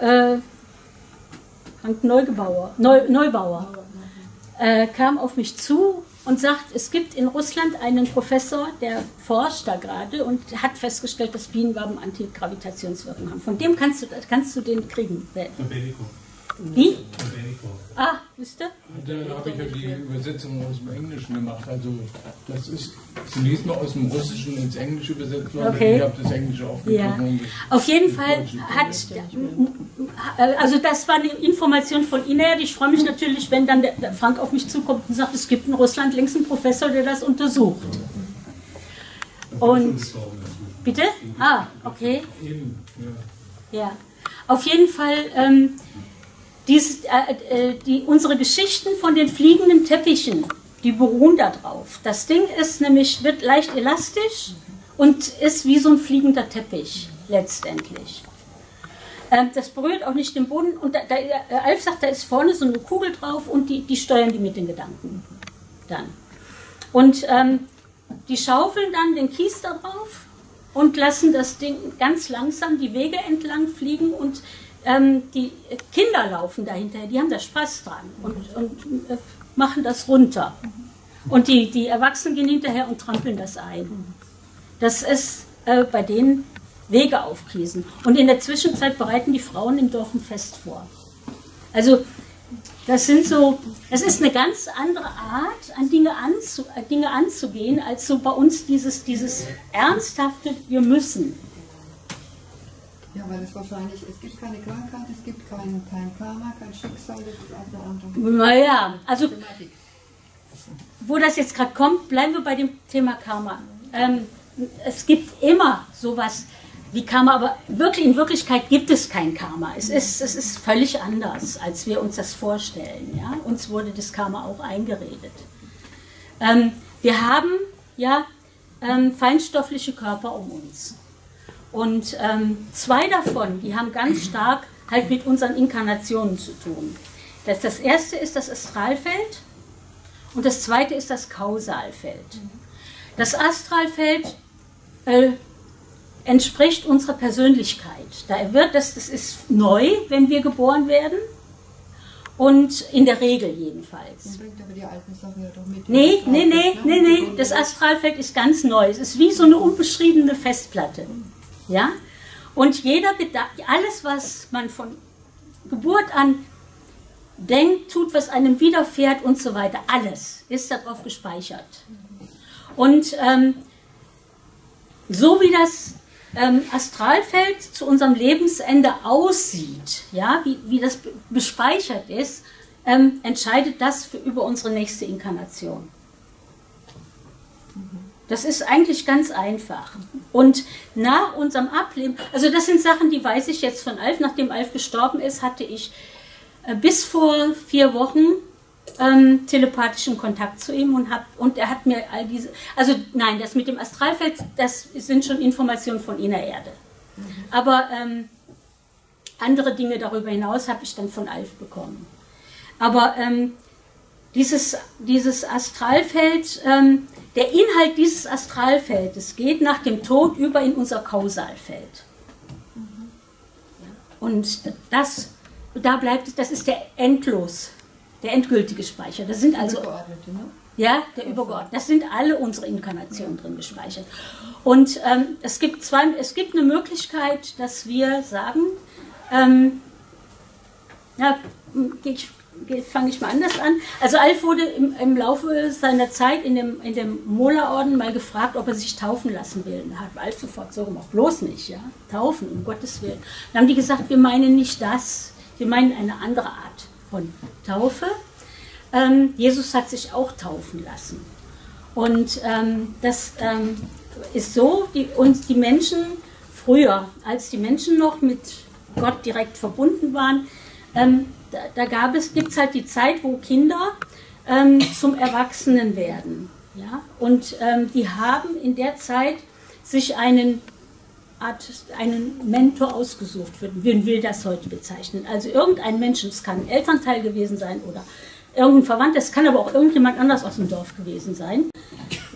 Äh, Frank Neugebauer, Neu, Neubauer äh, kam auf mich zu und sagt, es gibt in Russland einen Professor, der forscht da gerade und hat festgestellt, dass Bienenwaben Antigravitationswirkung haben. Von dem kannst du, kannst du den kriegen. Von Benico. Wie? Von Benico. Ah, wisst ihr? Da habe ich ja die Übersetzung aus dem Englischen gemacht. Also das ist zunächst mal aus dem Russischen ins Englische übersetzt worden. Okay. Ich habe das Englische aufgegriffen. Ja. Auf jeden Fall hat, also das war eine Information von Innererde. Ich freue mich natürlich, wenn dann der Frank auf mich zukommt und sagt, es gibt in Russland längst einen Professor, der das untersucht. Und bitte? Ah, okay. Ja. Auf jeden Fall. Ähm, Dies, äh, die, unsere Geschichten von den fliegenden Teppichen, die beruhen da drauf. Das Ding ist nämlich, wird leicht elastisch und ist wie so ein fliegender Teppich letztendlich. Ähm, das berührt auch nicht den Boden. Und da, da, Alf sagt, da ist vorne so eine Kugel drauf und die, die steuern die mit den Gedanken dann. Und ähm, die schaufeln dann den Kies da drauf und lassen das Ding ganz langsam die Wege entlang fliegen und die Kinder laufen dahinter, die haben da Spaß dran und, und äh, machen das runter. Und die, die Erwachsenen gehen hinterher und trampeln das ein. Das ist äh, bei denen Wege aufkiesen. Und in der Zwischenzeit bereiten die Frauen im Dorf ein Fest vor. Also das sind so, es ist eine ganz andere Art, an Dinge, anzu, Dinge anzugehen, als so bei uns dieses, dieses ernsthafte, wir müssen. Ja, weil es wahrscheinlich, es gibt keine Krankheit, es gibt kein, kein Karma, kein Schicksal, das ist auch eine andere Thematik. Naja, also wo das jetzt gerade kommt, bleiben wir bei dem Thema Karma. Ähm, es gibt immer sowas wie Karma, aber wirklich, in Wirklichkeit gibt es kein Karma. Es ist, es ist völlig anders, als wir uns das vorstellen. Ja? Uns wurde das Karma auch eingeredet. Ähm, wir haben ja ähm, feinstoffliche Körper um uns. Und ähm, zwei davon, die haben ganz stark halt mit unseren Inkarnationen zu tun. Das, das erste ist das Astralfeld und das zweite ist das Kausalfeld. Das Astralfeld äh, entspricht unserer Persönlichkeit. Da wird das, das ist neu, wenn wir geboren werden. Und in der Regel jedenfalls. Man bringt aber die alten Sachen ja doch mit. Nee, nee, nee, nee, nee, das Astralfeld ist ganz neu. Es ist wie so eine unbeschriebene Festplatte. Ja? Und jeder Bedarf, alles, was man von Geburt an denkt, tut, was einem widerfährt und so weiter, alles ist darauf gespeichert. Und ähm, so wie das Ähm, Astralfeld zu unserem Lebensende aussieht, ja, wie, wie das bespeichert ist, ähm, entscheidet das für, über unsere nächste Inkarnation. Das ist eigentlich ganz einfach. Und nach unserem Ableben, also das sind Sachen, die weiß ich jetzt von Alf, nachdem Alf gestorben ist, hatte ich äh, bis vor vier Wochen ähm, telepathischen Kontakt zu ihm und, hab, und er hat mir all diese, also nein, das mit dem Astralfeld, das sind schon Informationen von Innererde. Mhm. Aber ähm, andere Dinge darüber hinaus habe ich dann von Alf bekommen. Aber ähm, dieses, dieses Astralfeld, ähm, der Inhalt dieses Astralfeldes geht nach dem Tod über in unser Kausalfeld. Mhm. Und das, da bleibt, das ist der endlos. Der endgültige Speicher, das sind also, ne? Ja, der übergeordnete, das sind alle unsere Inkarnationen drin gespeichert. Und ähm, es gibt zwei, es gibt eine Möglichkeit, dass wir sagen, ähm, ja, fange ich mal anders an. Also Alf wurde im, im Laufe seiner Zeit in dem, in dem Mola-Orden mal gefragt, ob er sich taufen lassen will. Da hat Alf sofort so gemacht, bloß nicht, ja, taufen, um Gottes Willen. Dann haben die gesagt, wir meinen nicht das, wir meinen eine andere Art von Taufe. Ähm, Jesus hat sich auch taufen lassen. Und ähm, das ähm, ist so, die, und die Menschen früher, als die Menschen noch mit Gott direkt verbunden waren, ähm, da, da gab es, gibt es halt die Zeit, wo Kinder ähm, zum Erwachsenen werden. Ja? Und ähm, die haben in der Zeit sich einen Art, einen Mentor ausgesucht wird, wen will das heute bezeichnen. Also irgendein Mensch, es kann ein Elternteil gewesen sein oder irgendein Verwandter, es kann aber auch irgendjemand anders aus dem Dorf gewesen sein.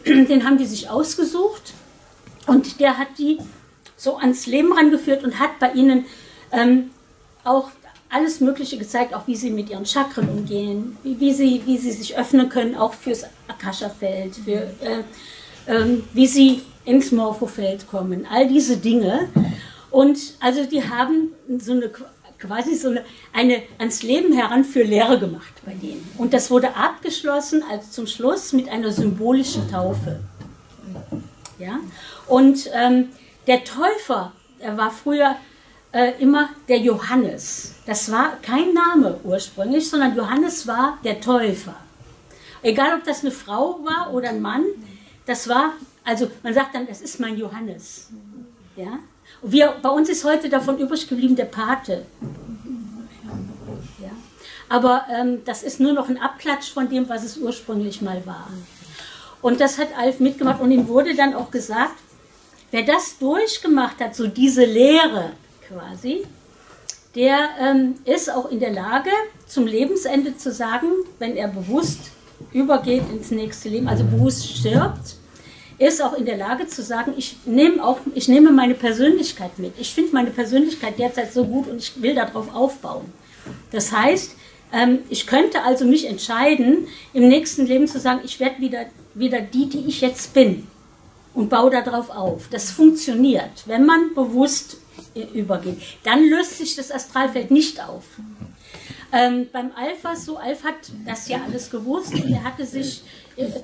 Den haben die sich ausgesucht und der hat die so ans Leben rangeführt und hat bei ihnen ähm, auch alles Mögliche gezeigt, auch wie sie mit ihren Chakren umgehen, wie, wie, sie, wie sie sich öffnen können, auch fürs Akasha-Feld, für, äh, ähm, wie sie ins Morpho-Feld kommen, all diese Dinge. Und also die haben so eine, quasi so eine, eine ans Leben heran für Lehre gemacht bei denen. Und das wurde abgeschlossen, also zum Schluss mit einer symbolischen Taufe. Ja? Und ähm, der Täufer, er war früher äh, immer der Johannes. Das war kein Name ursprünglich, sondern Johannes war der Täufer. Egal, ob das eine Frau war oder ein Mann, das war... Also man sagt dann, das ist mein Johannes. Ja? Und wir, bei uns ist heute davon übrig geblieben der Pate. Ja? Aber ähm, das ist nur noch ein Abklatsch von dem, was es ursprünglich mal war. Und das hat Alf mitgemacht und ihm wurde dann auch gesagt, wer das durchgemacht hat, so diese Lehre quasi, der ähm, ist auch in der Lage, zum Lebensende zu sagen, wenn er bewusst übergeht ins nächste Leben, also bewusst stirbt, ist auch in der Lage zu sagen, ich nehme, auch, ich nehme meine Persönlichkeit mit. Ich finde meine Persönlichkeit derzeit so gut und ich will darauf aufbauen. Das heißt, ich könnte also mich entscheiden, im nächsten Leben zu sagen, ich werde wieder, wieder die, die ich jetzt bin und baue darauf auf. Das funktioniert, wenn man bewusst übergeht. Dann löst sich das Astralfeld nicht auf. Ähm, beim Alf war es so, Alf hat das ja alles gewusst und er hatte sich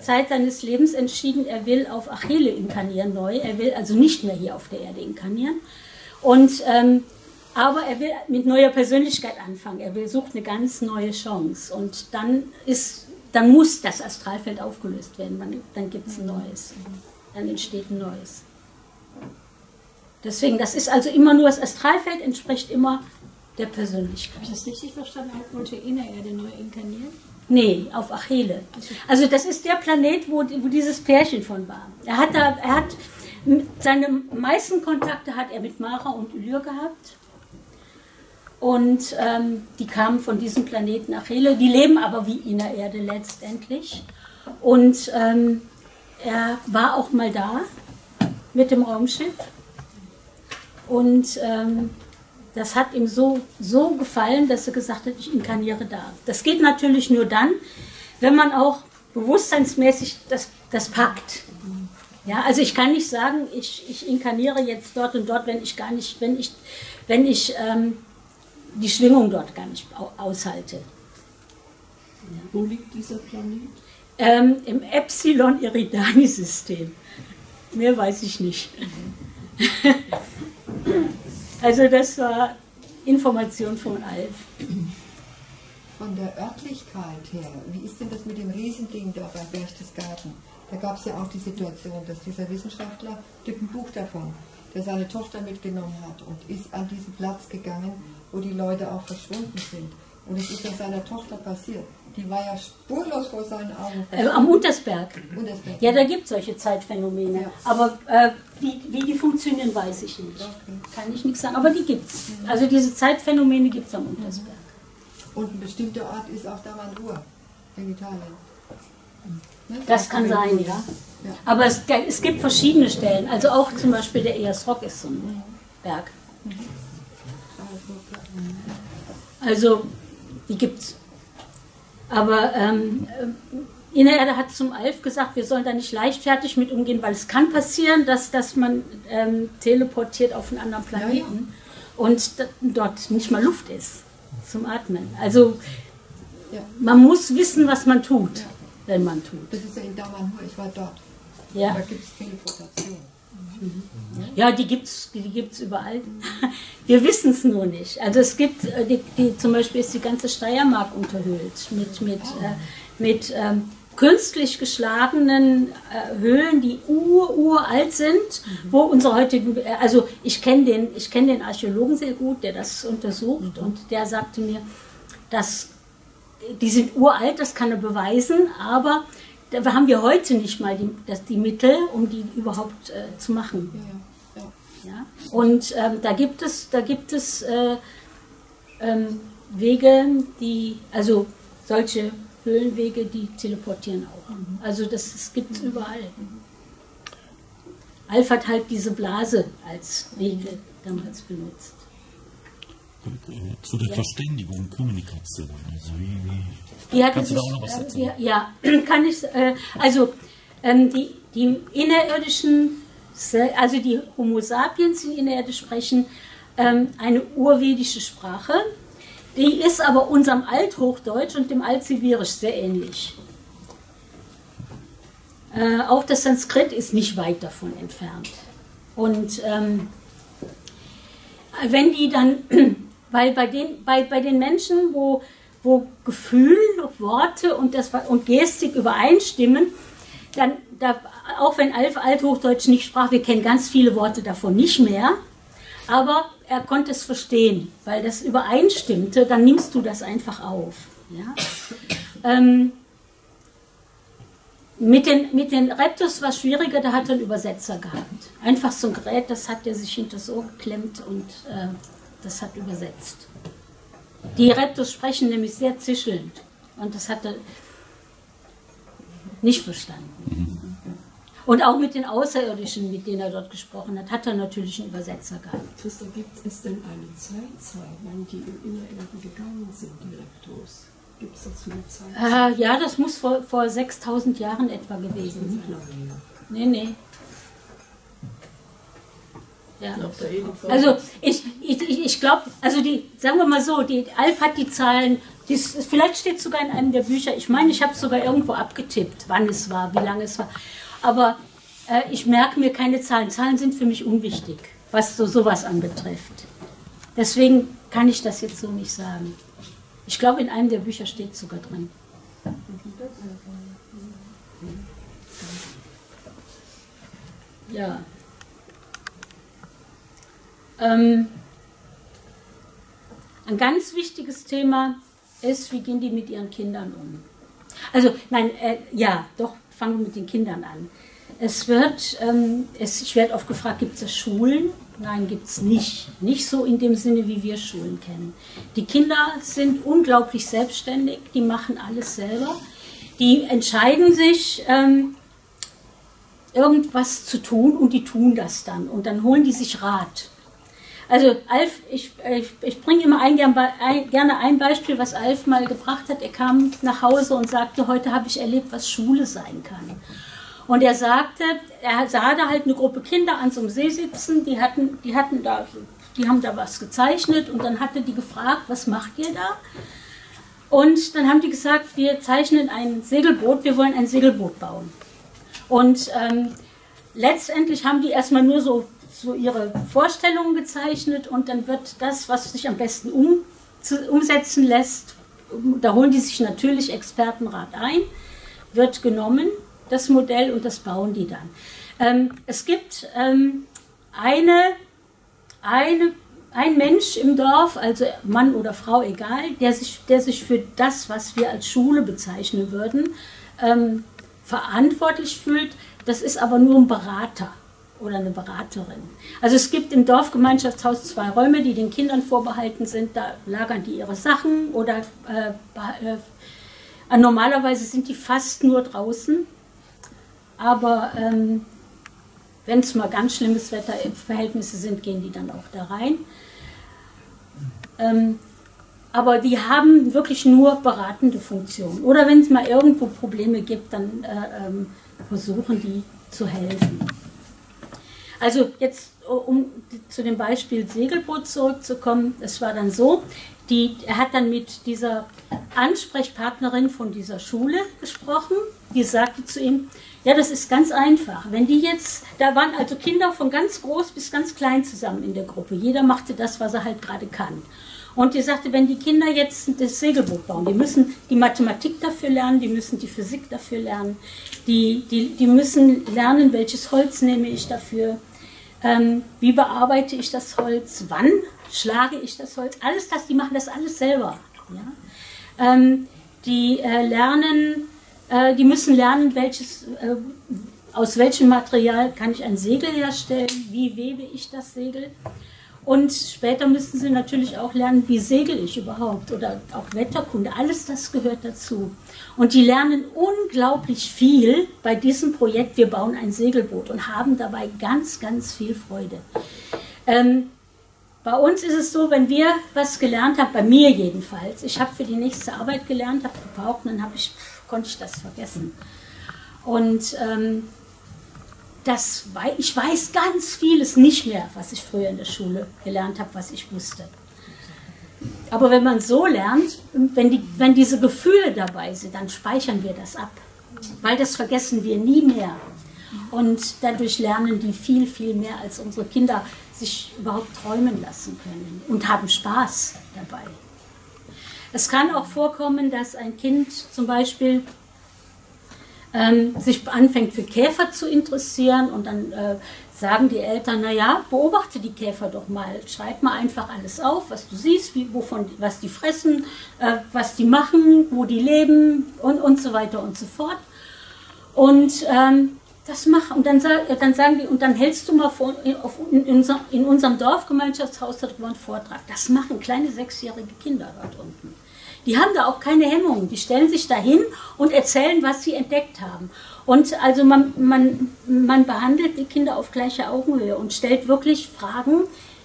Zeit seines Lebens entschieden, er will auf Achele inkarnieren neu, er will also nicht mehr hier auf der Erde inkarnieren. Und, ähm, aber er will mit neuer Persönlichkeit anfangen, er will, sucht eine ganz neue Chance und dann ist dann muss das Astralfeld aufgelöst werden, dann, dann gibt es ein neues, dann entsteht ein neues. Deswegen, das ist also immer nur, das Astralfeld entspricht immer der Persönlichkeit. Habe ich das richtig verstanden? Wollte Innererde neu inkarnieren? Nee, auf Achele. Also das ist der Planet, wo, wo dieses Pärchen von war. Er hat, da, er hat seine meisten Kontakte hat er mit Mara und Ulyr gehabt. Und ähm, die kamen von diesem Planeten Achele. Die leben aber wie Innererde letztendlich. Und ähm, er war auch mal da mit dem Raumschiff. Und ähm, das hat ihm so, so gefallen, dass er gesagt hat, ich inkarniere da. Das geht natürlich nur dann, wenn man auch bewusstseinsmäßig das, das packt. Ja, also ich kann nicht sagen, ich, ich inkarniere jetzt dort und dort, wenn ich gar nicht, wenn ich, wenn ich ähm, die Schwingung dort gar nicht aushalte. Ja. Wo liegt dieser Planet? Ähm, im Epsilon-Eridani-System. Mehr weiß ich nicht. Also das war Information von Alf. Von der Örtlichkeit her, wie ist denn das mit dem Riesending da bei Berchtesgaden? Da gab es ja auch die Situation, dass dieser Wissenschaftler, gibt ein Buch davon, der seine Tochter mitgenommen hat und ist an diesen Platz gegangen, wo die Leute auch verschwunden sind. Und es ist ja seiner Tochter passiert. Die war ja spurlos vor seinen Augen. Äh, am Untersberg. Untersberg. Ja, da gibt es solche Zeitphänomene. Ja. Aber äh, wie, wie die funktionieren, weiß ich nicht. Okay. Kann ich nichts sagen, aber die gibt es. Mhm. Also diese Zeitphänomene gibt es am Untersberg. Mhm. Und ein bestimmter Ort ist auch Damanhur in Italien. Mhm. Das, das kann sein, ja. ja. Aber es, es gibt verschiedene Stellen. Also auch zum Beispiel der E A S Rock ist so ein mhm. Berg. Mhm. Also die gibt es. Aber ähm, Innererde hat zum Alf gesagt, wir sollen da nicht leichtfertig mit umgehen, weil es kann passieren, dass, dass man ähm, teleportiert auf einen anderen Planeten ja, ja. und dort nicht mal Luft ist zum Atmen. Also ja. man muss wissen, was man tut, ja. wenn man tut. Das ist ja in Damanhur, ich war dort. Ja. Da gibt es Teleportation. Mhm. Ja, die gibt es die gibt's überall. Wir wissen es nur nicht. Also es gibt, die, die, zum Beispiel ist die ganze Steiermark unterhöhlt mit, mit, oh. äh, mit ähm, künstlich geschlagenen äh, Höhlen, die ur, uralt sind, mhm. wo unsere heutigen, äh, also ich kenne den, ich kenn den Archäologen sehr gut, der das untersucht mhm. und der sagte mir, dass, die sind uralt, das kann er beweisen, aber da haben wir heute nicht mal die, das, die Mittel, um die überhaupt äh, zu machen. Ja, ja. Ja? Und ähm, da gibt es, da gibt es äh, ähm, Wege, die, also solche Höhlenwege, die teleportieren auch. Mhm. Also das, das gibt es mhm. überall. Mhm. Alf hat halt diese Blase als Wege mhm. damals benutzt. Zu der ja. Verständigung, Kommunikation. Also wie, wie ja, kannst du da auch noch was dazu? Äh, ja, ja, kann ich. Äh, also ähm, die, die innerirdischen, also die Homo sapiens, die in Innererde sprechen, ähm, eine urvedische Sprache. Die ist aber unserem Althochdeutsch und dem Altsibirisch sehr ähnlich. Äh, auch das Sanskrit ist nicht weit davon entfernt. Und ähm, wenn die dann. Weil bei den, bei, bei den Menschen, wo, wo Gefühl, Worte und, das, und Gestik übereinstimmen, dann, da, auch wenn Alf Althochdeutsch nicht sprach, wir kennen ganz viele Worte davon nicht mehr, aber er konnte es verstehen, weil das übereinstimmte, dann nimmst du das einfach auf. Ja? Ähm, mit, den, mit den Reptus war es schwieriger, da hat er einen Übersetzer gehabt. Einfach so ein Gerät, das hat er sich hinter das Ohr geklemmt und... Äh, das hat übersetzt. Die Reptos sprechen nämlich sehr zischelnd und das hat er nicht verstanden. Und auch mit den Außerirdischen, mit denen er dort gesprochen hat, hat er natürlich einen Übersetzer gehabt. Christa, gibt es denn eine Zeitzahl, wann die in Innererden gegangen sind, die Reptos? Gibt es dazu eine Zeitzahl? Äh, ja, das muss vor, vor sechstausend Jahren etwa gewesen sein. Nee, nee. Ja. Also ich, ich, ich glaube, also die, sagen wir mal so, die Alf hat die Zahlen, die ist, vielleicht steht sogar in einem der Bücher, ich meine, ich habe es sogar irgendwo abgetippt, wann es war, wie lange es war, aber äh, ich merke mir keine Zahlen. Zahlen sind für mich unwichtig, was so sowas anbetrifft. Deswegen kann ich das jetzt so nicht sagen. Ich glaube, in einem der Bücher steht sogar drin. Ja. Ähm, ein ganz wichtiges Thema ist, wie gehen die mit ihren Kindern um? Also, nein, äh, ja, doch, fangen wir mit den Kindern an. Es wird, ähm, es, ich werde oft gefragt, gibt es Schulen? Nein, gibt es nicht. Nicht so in dem Sinne, wie wir Schulen kennen. Die Kinder sind unglaublich selbstständig, die machen alles selber. Die entscheiden sich, ähm, irgendwas zu tun, und die tun das dann. Und dann holen die sich Rat. Also Alf, ich, ich, ich bringe immer ein, gerne ein Beispiel, was Alf mal gebracht hat. Er kam nach Hause und sagte, heute habe ich erlebt, was Schule sein kann. Und er sagte, er sah da halt eine Gruppe Kinder an so einem See sitzen, die hatten, die hatten da, die haben da was gezeichnet, und dann hatte die gefragt, was macht ihr da? Und dann haben die gesagt, wir zeichnen ein Segelboot, wir wollen ein Segelboot bauen. Und ähm, letztendlich haben die erstmal nur so, so ihre Vorstellungen gezeichnet, und dann wird das, was sich am besten um, zu, umsetzen lässt, da holen die sich natürlich Expertenrat ein, wird genommen, das Modell, und das bauen die dann. Ähm, es gibt ähm, eine, eine, ein Mensch im Dorf, also Mann oder Frau, egal, der sich, der sich für das, was wir als Schule bezeichnen würden, ähm, verantwortlich fühlt. Das ist aber nur ein Berater oder eine Beraterin. Also es gibt im Dorfgemeinschaftshaus zwei Räume, die den Kindern vorbehalten sind. Da lagern die ihre Sachen, oder äh, äh, normalerweise sind die fast nur draußen. Aber ähm, wenn es mal ganz schlimmes Wetterverhältnisse sind, gehen die dann auch da rein. Ähm, Aber die haben wirklich nur beratende Funktion. Oder wenn es mal irgendwo Probleme gibt, dann äh, ähm, versuchen die zu helfen. Also jetzt, um zu dem Beispiel Segelboot zurückzukommen, es war dann so, die, er hat dann mit dieser Ansprechpartnerin von dieser Schule gesprochen, die sagte zu ihm, ja, das ist ganz einfach. Wenn die jetzt, da waren also Kinder von ganz groß bis ganz klein zusammen in der Gruppe. Jeder machte das, was er halt gerade kann. Und die sagte, wenn die Kinder jetzt das Segelboot bauen, die müssen die Mathematik dafür lernen, die müssen die Physik dafür lernen, die, die, die müssen lernen, welches Holz nehme ich dafür, ähm, wie bearbeite ich das Holz, wann schlage ich das Holz, alles das, die machen das alles selber. Ja? Ähm, die äh, lernen, äh, die müssen lernen, welches, äh, aus welchem Material kann ich ein Segel herstellen, wie webe ich das Segel. Und später müssen sie natürlich auch lernen, wie segel ich überhaupt, oder auch Wetterkunde, alles das gehört dazu. Und die lernen unglaublich viel bei diesem Projekt, wir bauen ein Segelboot, und haben dabei ganz, ganz viel Freude. Ähm, bei uns ist es so, wenn wir was gelernt haben, bei mir jedenfalls, ich habe für die nächste Arbeit gelernt, habe gebraucht, und dann hab ich, konnte ich das vergessen. Und... Ähm, Das, ich weiß ganz vieles nicht mehr, was ich früher in der Schule gelernt habe, was ich wusste. Aber wenn man so lernt, wenn, die, wenn diese Gefühle dabei sind, dann speichern wir das ab. Weil das vergessen wir nie mehr. Und dadurch lernen die viel, viel mehr, als unsere Kinder sich überhaupt träumen lassen können. Und haben Spaß dabei. Es kann auch vorkommen, dass ein Kind zum Beispiel... Ähm, sich anfängt für Käfer zu interessieren, und dann äh, sagen die Eltern, naja, beobachte die Käfer doch mal, schreib mal einfach alles auf, was du siehst, wie, wovon, was die fressen, äh, was die machen, wo die leben, und, und so weiter und so fort. Und ähm, das machen, und dann, dann sagen die, und dann hältst du mal vor, in, auf, in, unser, in unserem Dorfgemeinschaftshaus darüber einen Vortrag. Das machen kleine sechsjährige Kinder dort unten. Die haben da auch keine Hemmungen, die stellen sich dahin und erzählen, was sie entdeckt haben. Und also man, man, man behandelt die Kinder auf gleicher Augenhöhe und stellt wirklich Fragen,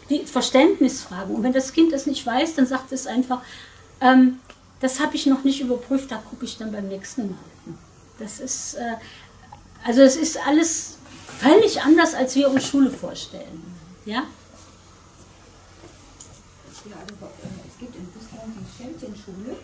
die Verständnisfragen. Und wenn das Kind das nicht weiß, dann sagt es einfach, ähm, das habe ich noch nicht überprüft, da gucke ich dann beim nächsten Mal. Das ist, äh, also es ist alles völlig anders, als wir uns Schule vorstellen. Ja? Es gibt in Russland die Schildchenschule,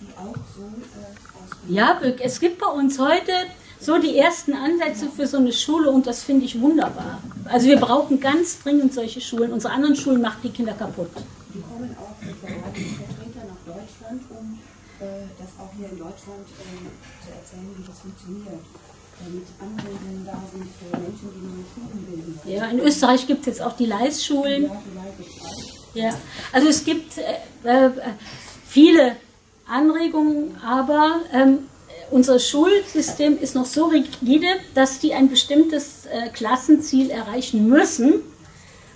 die auch so äh, ja, es gibt bei uns heute so die ersten Ansätze für so eine Schule, und das finde ich wunderbar. Also wir brauchen ganz dringend solche Schulen. Unsere anderen Schulen machen die Kinder kaputt. Die kommen auch mit Vertretern nach Deutschland, um äh, das auch hier in Deutschland äh, zu erzählen, wie das funktioniert. Mit Anregungen da sind für Menschen, die nur Schulen bilden. Ja, in Österreich gibt es jetzt auch die Leis-Schulen. Ja, die Leis ja, also es gibt äh, äh, viele Anregungen, aber ähm, unser Schulsystem ist noch so rigide, dass die ein bestimmtes äh, Klassenziel erreichen müssen.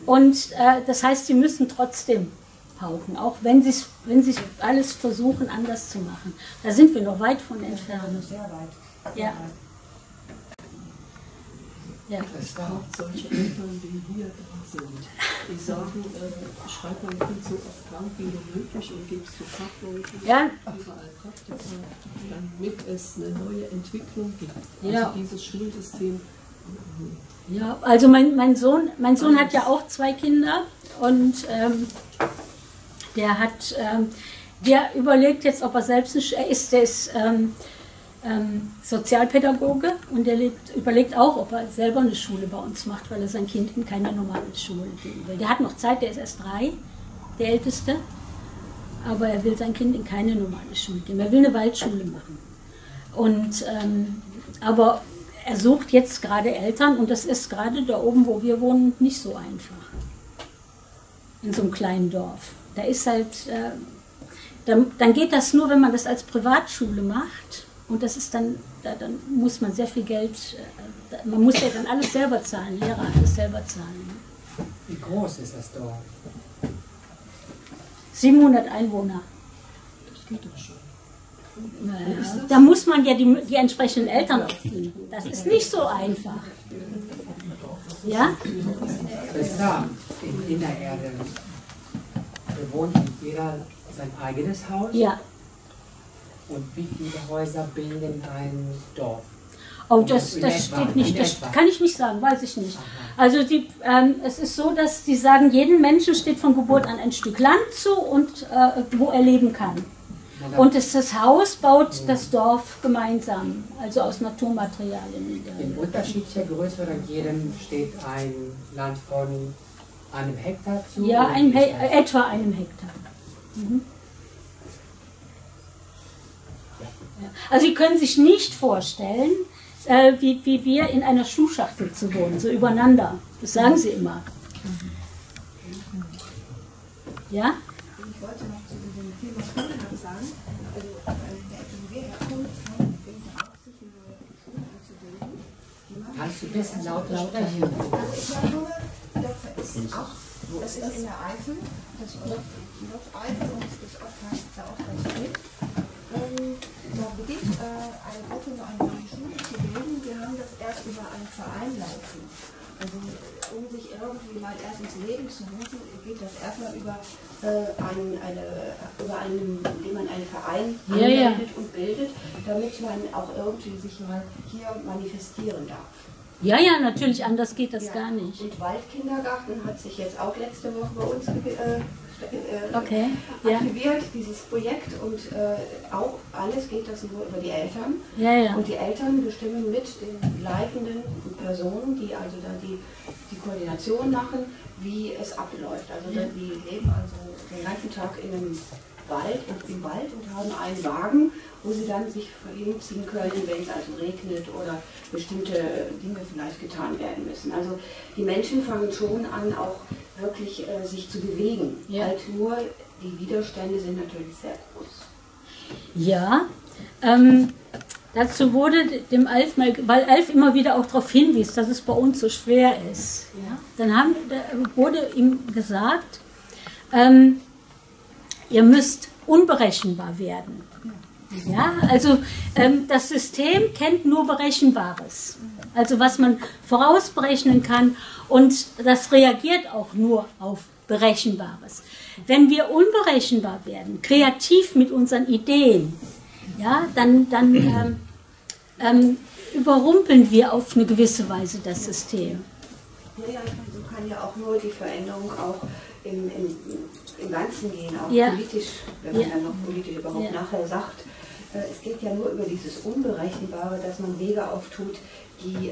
Und äh, das heißt, sie müssen trotzdem pauken, auch wenn sie wenn sie alles versuchen, anders zu machen. Da sind wir noch weit von entfernt. Sehr weit. Ja. Ja. Es braucht solche Eltern, die hier sind. Die sagen, äh, schreib mein Kind so oft krank wie nur möglich und gibst zu Fachleuten, ja, überall Praktiker, damit es eine neue Entwicklung gibt. Also ja, dieses Schulsystem. Ja, also mein, mein Sohn, mein Sohn hat ja auch zwei Kinder und ähm, der hat, ähm, der überlegt jetzt, ob er selbst nicht, er ist, der ist, ähm, Ähm, Sozialpädagoge und er lebt, überlegt auch, ob er selber eine Schule bei uns macht, weil er sein Kind in keine normale Schule geben will. Der hat noch Zeit, der ist erst drei, der Älteste, aber er will sein Kind in keine normale Schule geben. Er will eine Waldschule machen. Und, ähm, aber er sucht jetzt gerade Eltern und das ist gerade da oben, wo wir wohnen, nicht so einfach. In so einem kleinen Dorf. Da ist halt, äh, dann, dann geht das nur, wenn man das als Privatschule macht. Und das ist dann, da, dann muss man sehr viel Geld, man muss ja dann alles selber zahlen, Lehrer alles selber zahlen. Wie groß ist das Dorf? siebenhundert Einwohner. Das geht doch schon. Naja, da muss man ja die, die entsprechenden Eltern aufziehen. Das ist nicht so einfach. Ja? In Innererde wohnt jeder sein eigenes Haus? Ja. Und wie viele Häuser bilden ein Dorf? Oh, das, das steht nicht, das kann ich nicht sagen, weiß ich nicht. Aha. Also die, ähm, es ist so, dass die sagen, jedem Menschen steht von Geburt an ein Stück Land zu und äh, wo er leben kann. Und das, das Haus baut das Dorf gemeinsam, also aus Naturmaterialien. Im Unterschied der Größe oder jedem steht ein Land von einem Hektar zu? Ja, ein He etwa einem Hektar. Mhm. Also Sie können sich nicht vorstellen, äh, wie, wie wir in einer Schuhschachtel zu wohnen, so übereinander. Das sagen Sie immer. Ja? Ich wollte noch zu dem Thema Schule noch sagen, also wenn wir herkommen, bin ich auch sich in der Schule anzubilden. Kannst du ein bisschen lauter sprechen? Also ich war nur, das ist auch, das ist in der Eifel, das ist Nord-Eifel und das ist oft da auch ganz schön. Da beginnt äh, eine Gruppe so eine neue Schule zu bilden. Wir haben das erst über einen Verein laufen. Also um sich irgendwie mal erst ins Leben zu rufen, geht das erstmal über, äh, einen, eine, über einen, indem man einen Verein ja, anmeldet ja. und bildet, damit man auch irgendwie sich mal hier manifestieren darf. Ja, ja, natürlich, anders geht das ja. gar nicht. Und Waldkindergarten hat sich jetzt auch letzte Woche bei uns äh, Okay. aktiviert, ja. dieses Projekt und äh, auch alles geht das nur über die Eltern ja, ja. und die Eltern bestimmen mit den leitenden Personen, die also da die, die Koordination machen, wie es abläuft. Also ja. die leben also den ganzen Tag in einem Wald und im Wald und haben einen Wagen, wo sie dann sich hinziehen können, wenn es also regnet oder bestimmte Dinge vielleicht getan werden müssen. Also die Menschen fangen schon an, auch wirklich äh, sich zu bewegen. Ja. Halt nur, die Widerstände sind natürlich sehr groß. Ja, ähm, dazu wurde dem Alf mal, weil Alf immer wieder auch darauf hinwies, dass es bei uns so schwer ist, ja. dann haben, da wurde ihm gesagt, ähm, ihr müsst unberechenbar werden. Ja, also ähm, das System kennt nur Berechenbares, also was man vorausberechnen kann und das reagiert auch nur auf Berechenbares. Wenn wir unberechenbar werden, kreativ mit unseren Ideen, ja, dann, dann ähm, ähm, überrumpeln wir auf eine gewisse Weise das System. Ja, ja, so kann ja auch nur die Veränderung auch im, im, im Ganzen gehen, auch ja. politisch, wenn man ja. dann noch politisch überhaupt ja. nachher sagt. Es geht ja nur über dieses Unberechenbare, dass man Wege auftut, die,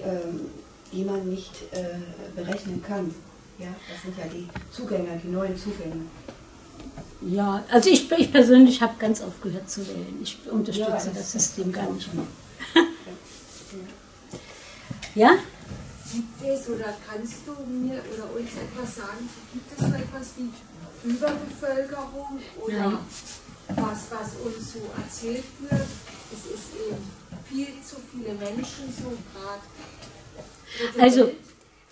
die man nicht berechnen kann. Ja, das sind ja die Zugänge, die neuen Zugänge. Ja, also ich, ich persönlich habe ganz aufgehört zu wählen. Ich unterstütze ja, das, das System gar nicht mehr. Ja? Gibt es oder kannst du mir oder uns etwas sagen, gibt es so etwas wie Überbevölkerung oder Nein. was, was uns so erzählt wird? Es ist eben viel zu viele Menschen so gerade. Also,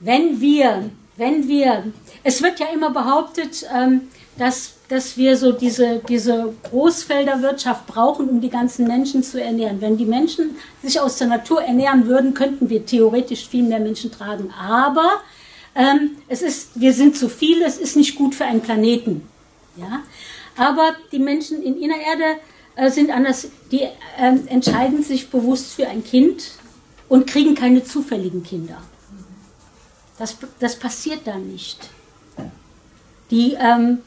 wenn wir, wenn wir, es wird ja immer behauptet, ähm, dass, dass wir so diese, diese Großfelderwirtschaft brauchen, um die ganzen Menschen zu ernähren. Wenn die Menschen sich aus der Natur ernähren würden, könnten wir theoretisch viel mehr Menschen tragen. Aber ähm, es ist, wir sind zu viele, es ist nicht gut für einen Planeten. Ja? Aber die Menschen in Innererde äh, sind anders, die äh, entscheiden sich bewusst für ein Kind und kriegen keine zufälligen Kinder. Das, das passiert dann nicht. Die, ähm,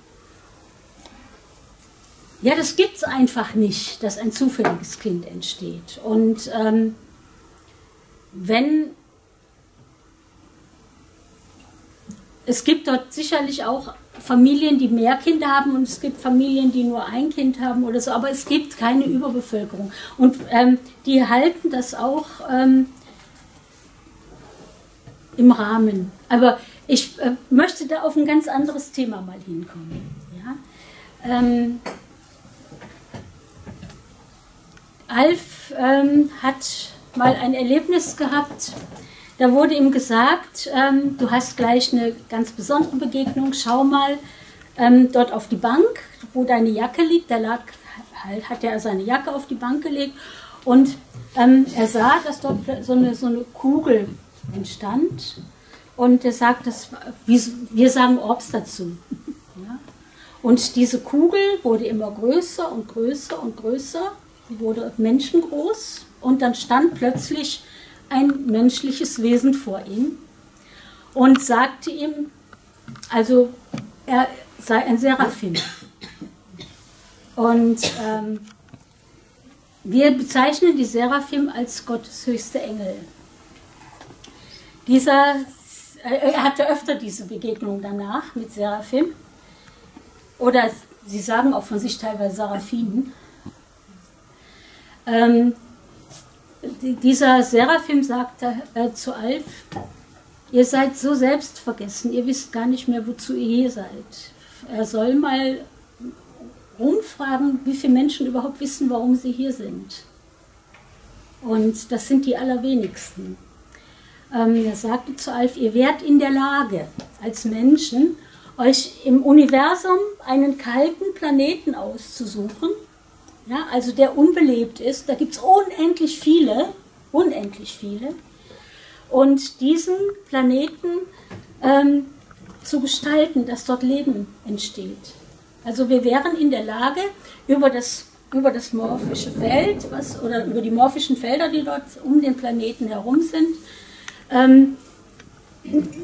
ja, das gibt es einfach nicht, dass ein zufälliges Kind entsteht. Und ähm, wenn, es gibt dort sicherlich auch Familien, die mehr Kinder haben, und es gibt Familien, die nur ein Kind haben oder so, aber es gibt keine Überbevölkerung. Und ähm, die halten das auch ähm, im Rahmen. Aber ich äh, möchte da auf ein ganz anderes Thema mal hinkommen. Ja? Ähm, Alf ähm, hat mal ein Erlebnis gehabt, da wurde ihm gesagt, ähm, du hast gleich eine ganz besondere Begegnung, schau mal ähm, dort auf die Bank, wo deine Jacke liegt, da lag, hat er seine Jacke auf die Bank gelegt und ähm, er sah, dass dort so eine, so eine Kugel entstand. Und er sagt, das, wir sagen Orbs dazu. Ja? Und diese Kugel wurde immer größer und größer und größer, sie wurde menschengroß und dann stand plötzlich ein menschliches Wesen vor ihm und sagte ihm, also er sei ein Seraphim. Und ähm, wir bezeichnen die Seraphim als Gottes höchste Engel. Dieser Er hatte öfter diese Begegnung danach mit Seraphim. Oder sie sagen auch von sich teilweise Seraphim. Ähm, dieser Seraphim sagte äh, zu Alf, ihr seid so selbstvergessen, ihr wisst gar nicht mehr, wozu ihr hier seid. Er soll mal rumfragen, wie viele Menschen überhaupt wissen, warum sie hier sind. Und das sind die allerwenigsten. Er sagte zu Alf, ihr wärt in der Lage, als Menschen, euch im Universum einen kalten Planeten auszusuchen, ja, also der unbelebt ist. Da gibt es unendlich viele, unendlich viele. Und diesen Planeten ähm, zu gestalten, dass dort Leben entsteht. Also wir wären in der Lage, über das, über das morphische Feld, was, oder über die morphischen Felder, die dort um den Planeten herum sind, Ähm,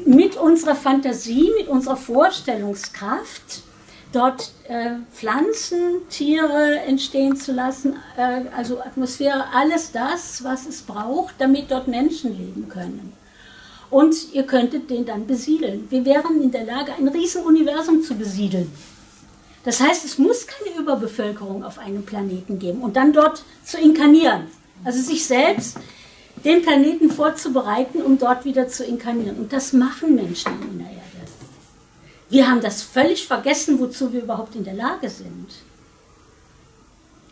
mit unserer Fantasie, mit unserer Vorstellungskraft dort äh, Pflanzen, Tiere entstehen zu lassen, äh, also Atmosphäre, alles das, was es braucht, damit dort Menschen leben können. Und ihr könntet den dann besiedeln. Wir wären in der Lage, ein Riesenuniversum zu besiedeln. Das heißt, es muss keine Überbevölkerung auf einem Planeten geben und dann dort zu inkarnieren, also sich selbst den Planeten vorzubereiten, um dort wieder zu inkarnieren. Und das machen Menschen in der Erde. Wir haben das völlig vergessen, wozu wir überhaupt in der Lage sind.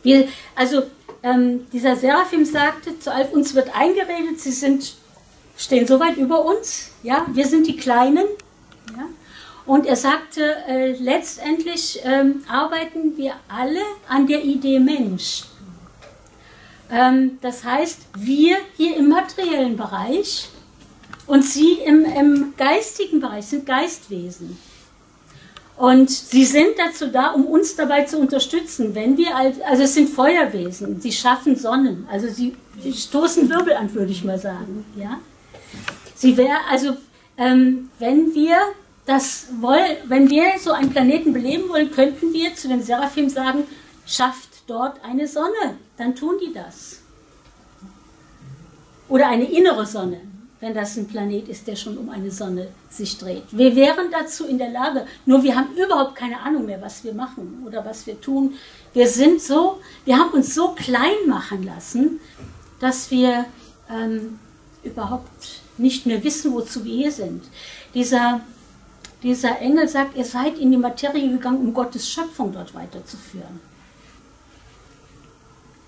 Wir, also ähm, dieser Seraphim sagte zu Alf, uns wird eingeredet, sie sind, stehen so weit über uns, ja? Wir sind die Kleinen. Ja? Und er sagte, äh, letztendlich ähm, arbeiten wir alle an der Idee Mensch. Das heißt, wir hier im materiellen Bereich und sie im, im geistigen Bereich sind Geistwesen. Und sie sind dazu da, um uns dabei zu unterstützen. Wenn wir als, also es sind Feuerwesen, sie schaffen Sonnen, also sie, sie stoßen Wirbel an, würde ich mal sagen. Ja? Sie wär, also, ähm, wenn wir das wollen, wenn wir so einen Planeten beleben wollen, könnten wir zu den Seraphim sagen, schafft dort eine Sonne, dann tun die das. Oder eine innere Sonne. wenn das ein Planet ist, der schon um eine Sonne sich dreht. Wir wären dazu in der Lage, nur wir haben überhaupt keine Ahnung mehr, was wir machen oder was wir tun. Wir sind so, wir haben uns so klein machen lassen, dass wir ähm, überhaupt nicht mehr wissen, wozu wir hier sind. Dieser, dieser Engel sagt, ihr seid in die Materie gegangen, um Gottes Schöpfung dort weiterzuführen.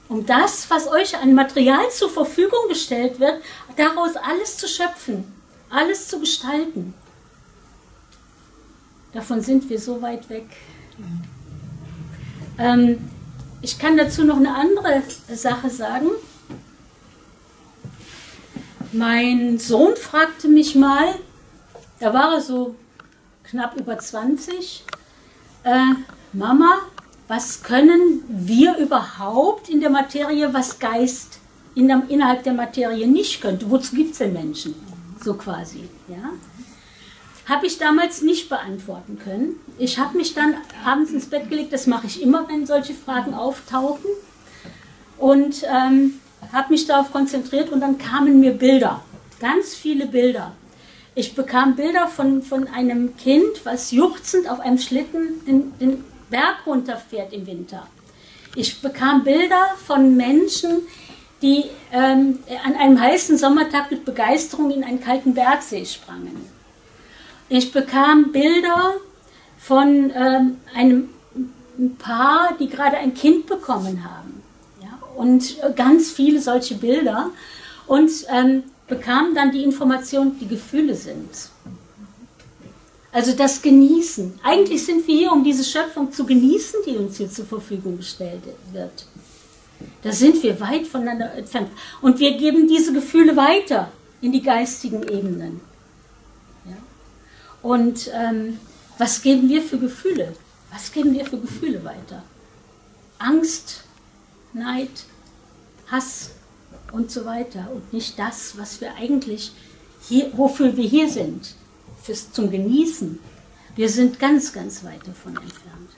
Um das, was euch an Material zur Verfügung gestellt wird, daraus alles zu schöpfen, alles zu gestalten. Davon sind wir so weit weg. Ähm, ich kann dazu noch eine andere Sache sagen. Mein Sohn fragte mich mal, da war er so knapp über zwanzig, äh, Mama, was können wir überhaupt in der Materie, was Geist in der, innerhalb der Materie nicht könnte? Wozu gibt es denn Menschen? So quasi. Ja? Habe ich damals nicht beantworten können. Ich habe mich dann abends ins Bett gelegt, das mache ich immer, wenn solche Fragen auftauchen. Und ähm, habe mich darauf konzentriert und dann kamen mir Bilder, ganz viele Bilder. Ich bekam Bilder von, von einem Kind, was juchzend auf einem Schlitten den, den Berg runterfährt im Winter. Ich bekam Bilder von Menschen, die ähm, an einem heißen Sommertag mit Begeisterung in einen kalten Bergsee sprangen. Ich bekam Bilder von ähm, einem Paar, die gerade ein Kind bekommen haben. Ja? Und ganz viele solche Bilder. Und ähm, bekam dann die Information, die Gefühle sind. Also das Genießen. Eigentlich sind wir hier, um diese Schöpfung zu genießen, die uns hier zur Verfügung gestellt wird. Da sind wir weit voneinander entfernt. Und wir geben diese Gefühle weiter in die geistigen Ebenen. Ja? Und ähm, was geben wir für Gefühle? Was geben wir für Gefühle weiter? Angst, Neid, Hass und so weiter. Und nicht das, was wir eigentlich hier, wofür wir hier sind. Fürs, zum Genießen. Wir sind ganz, ganz weit davon entfernt.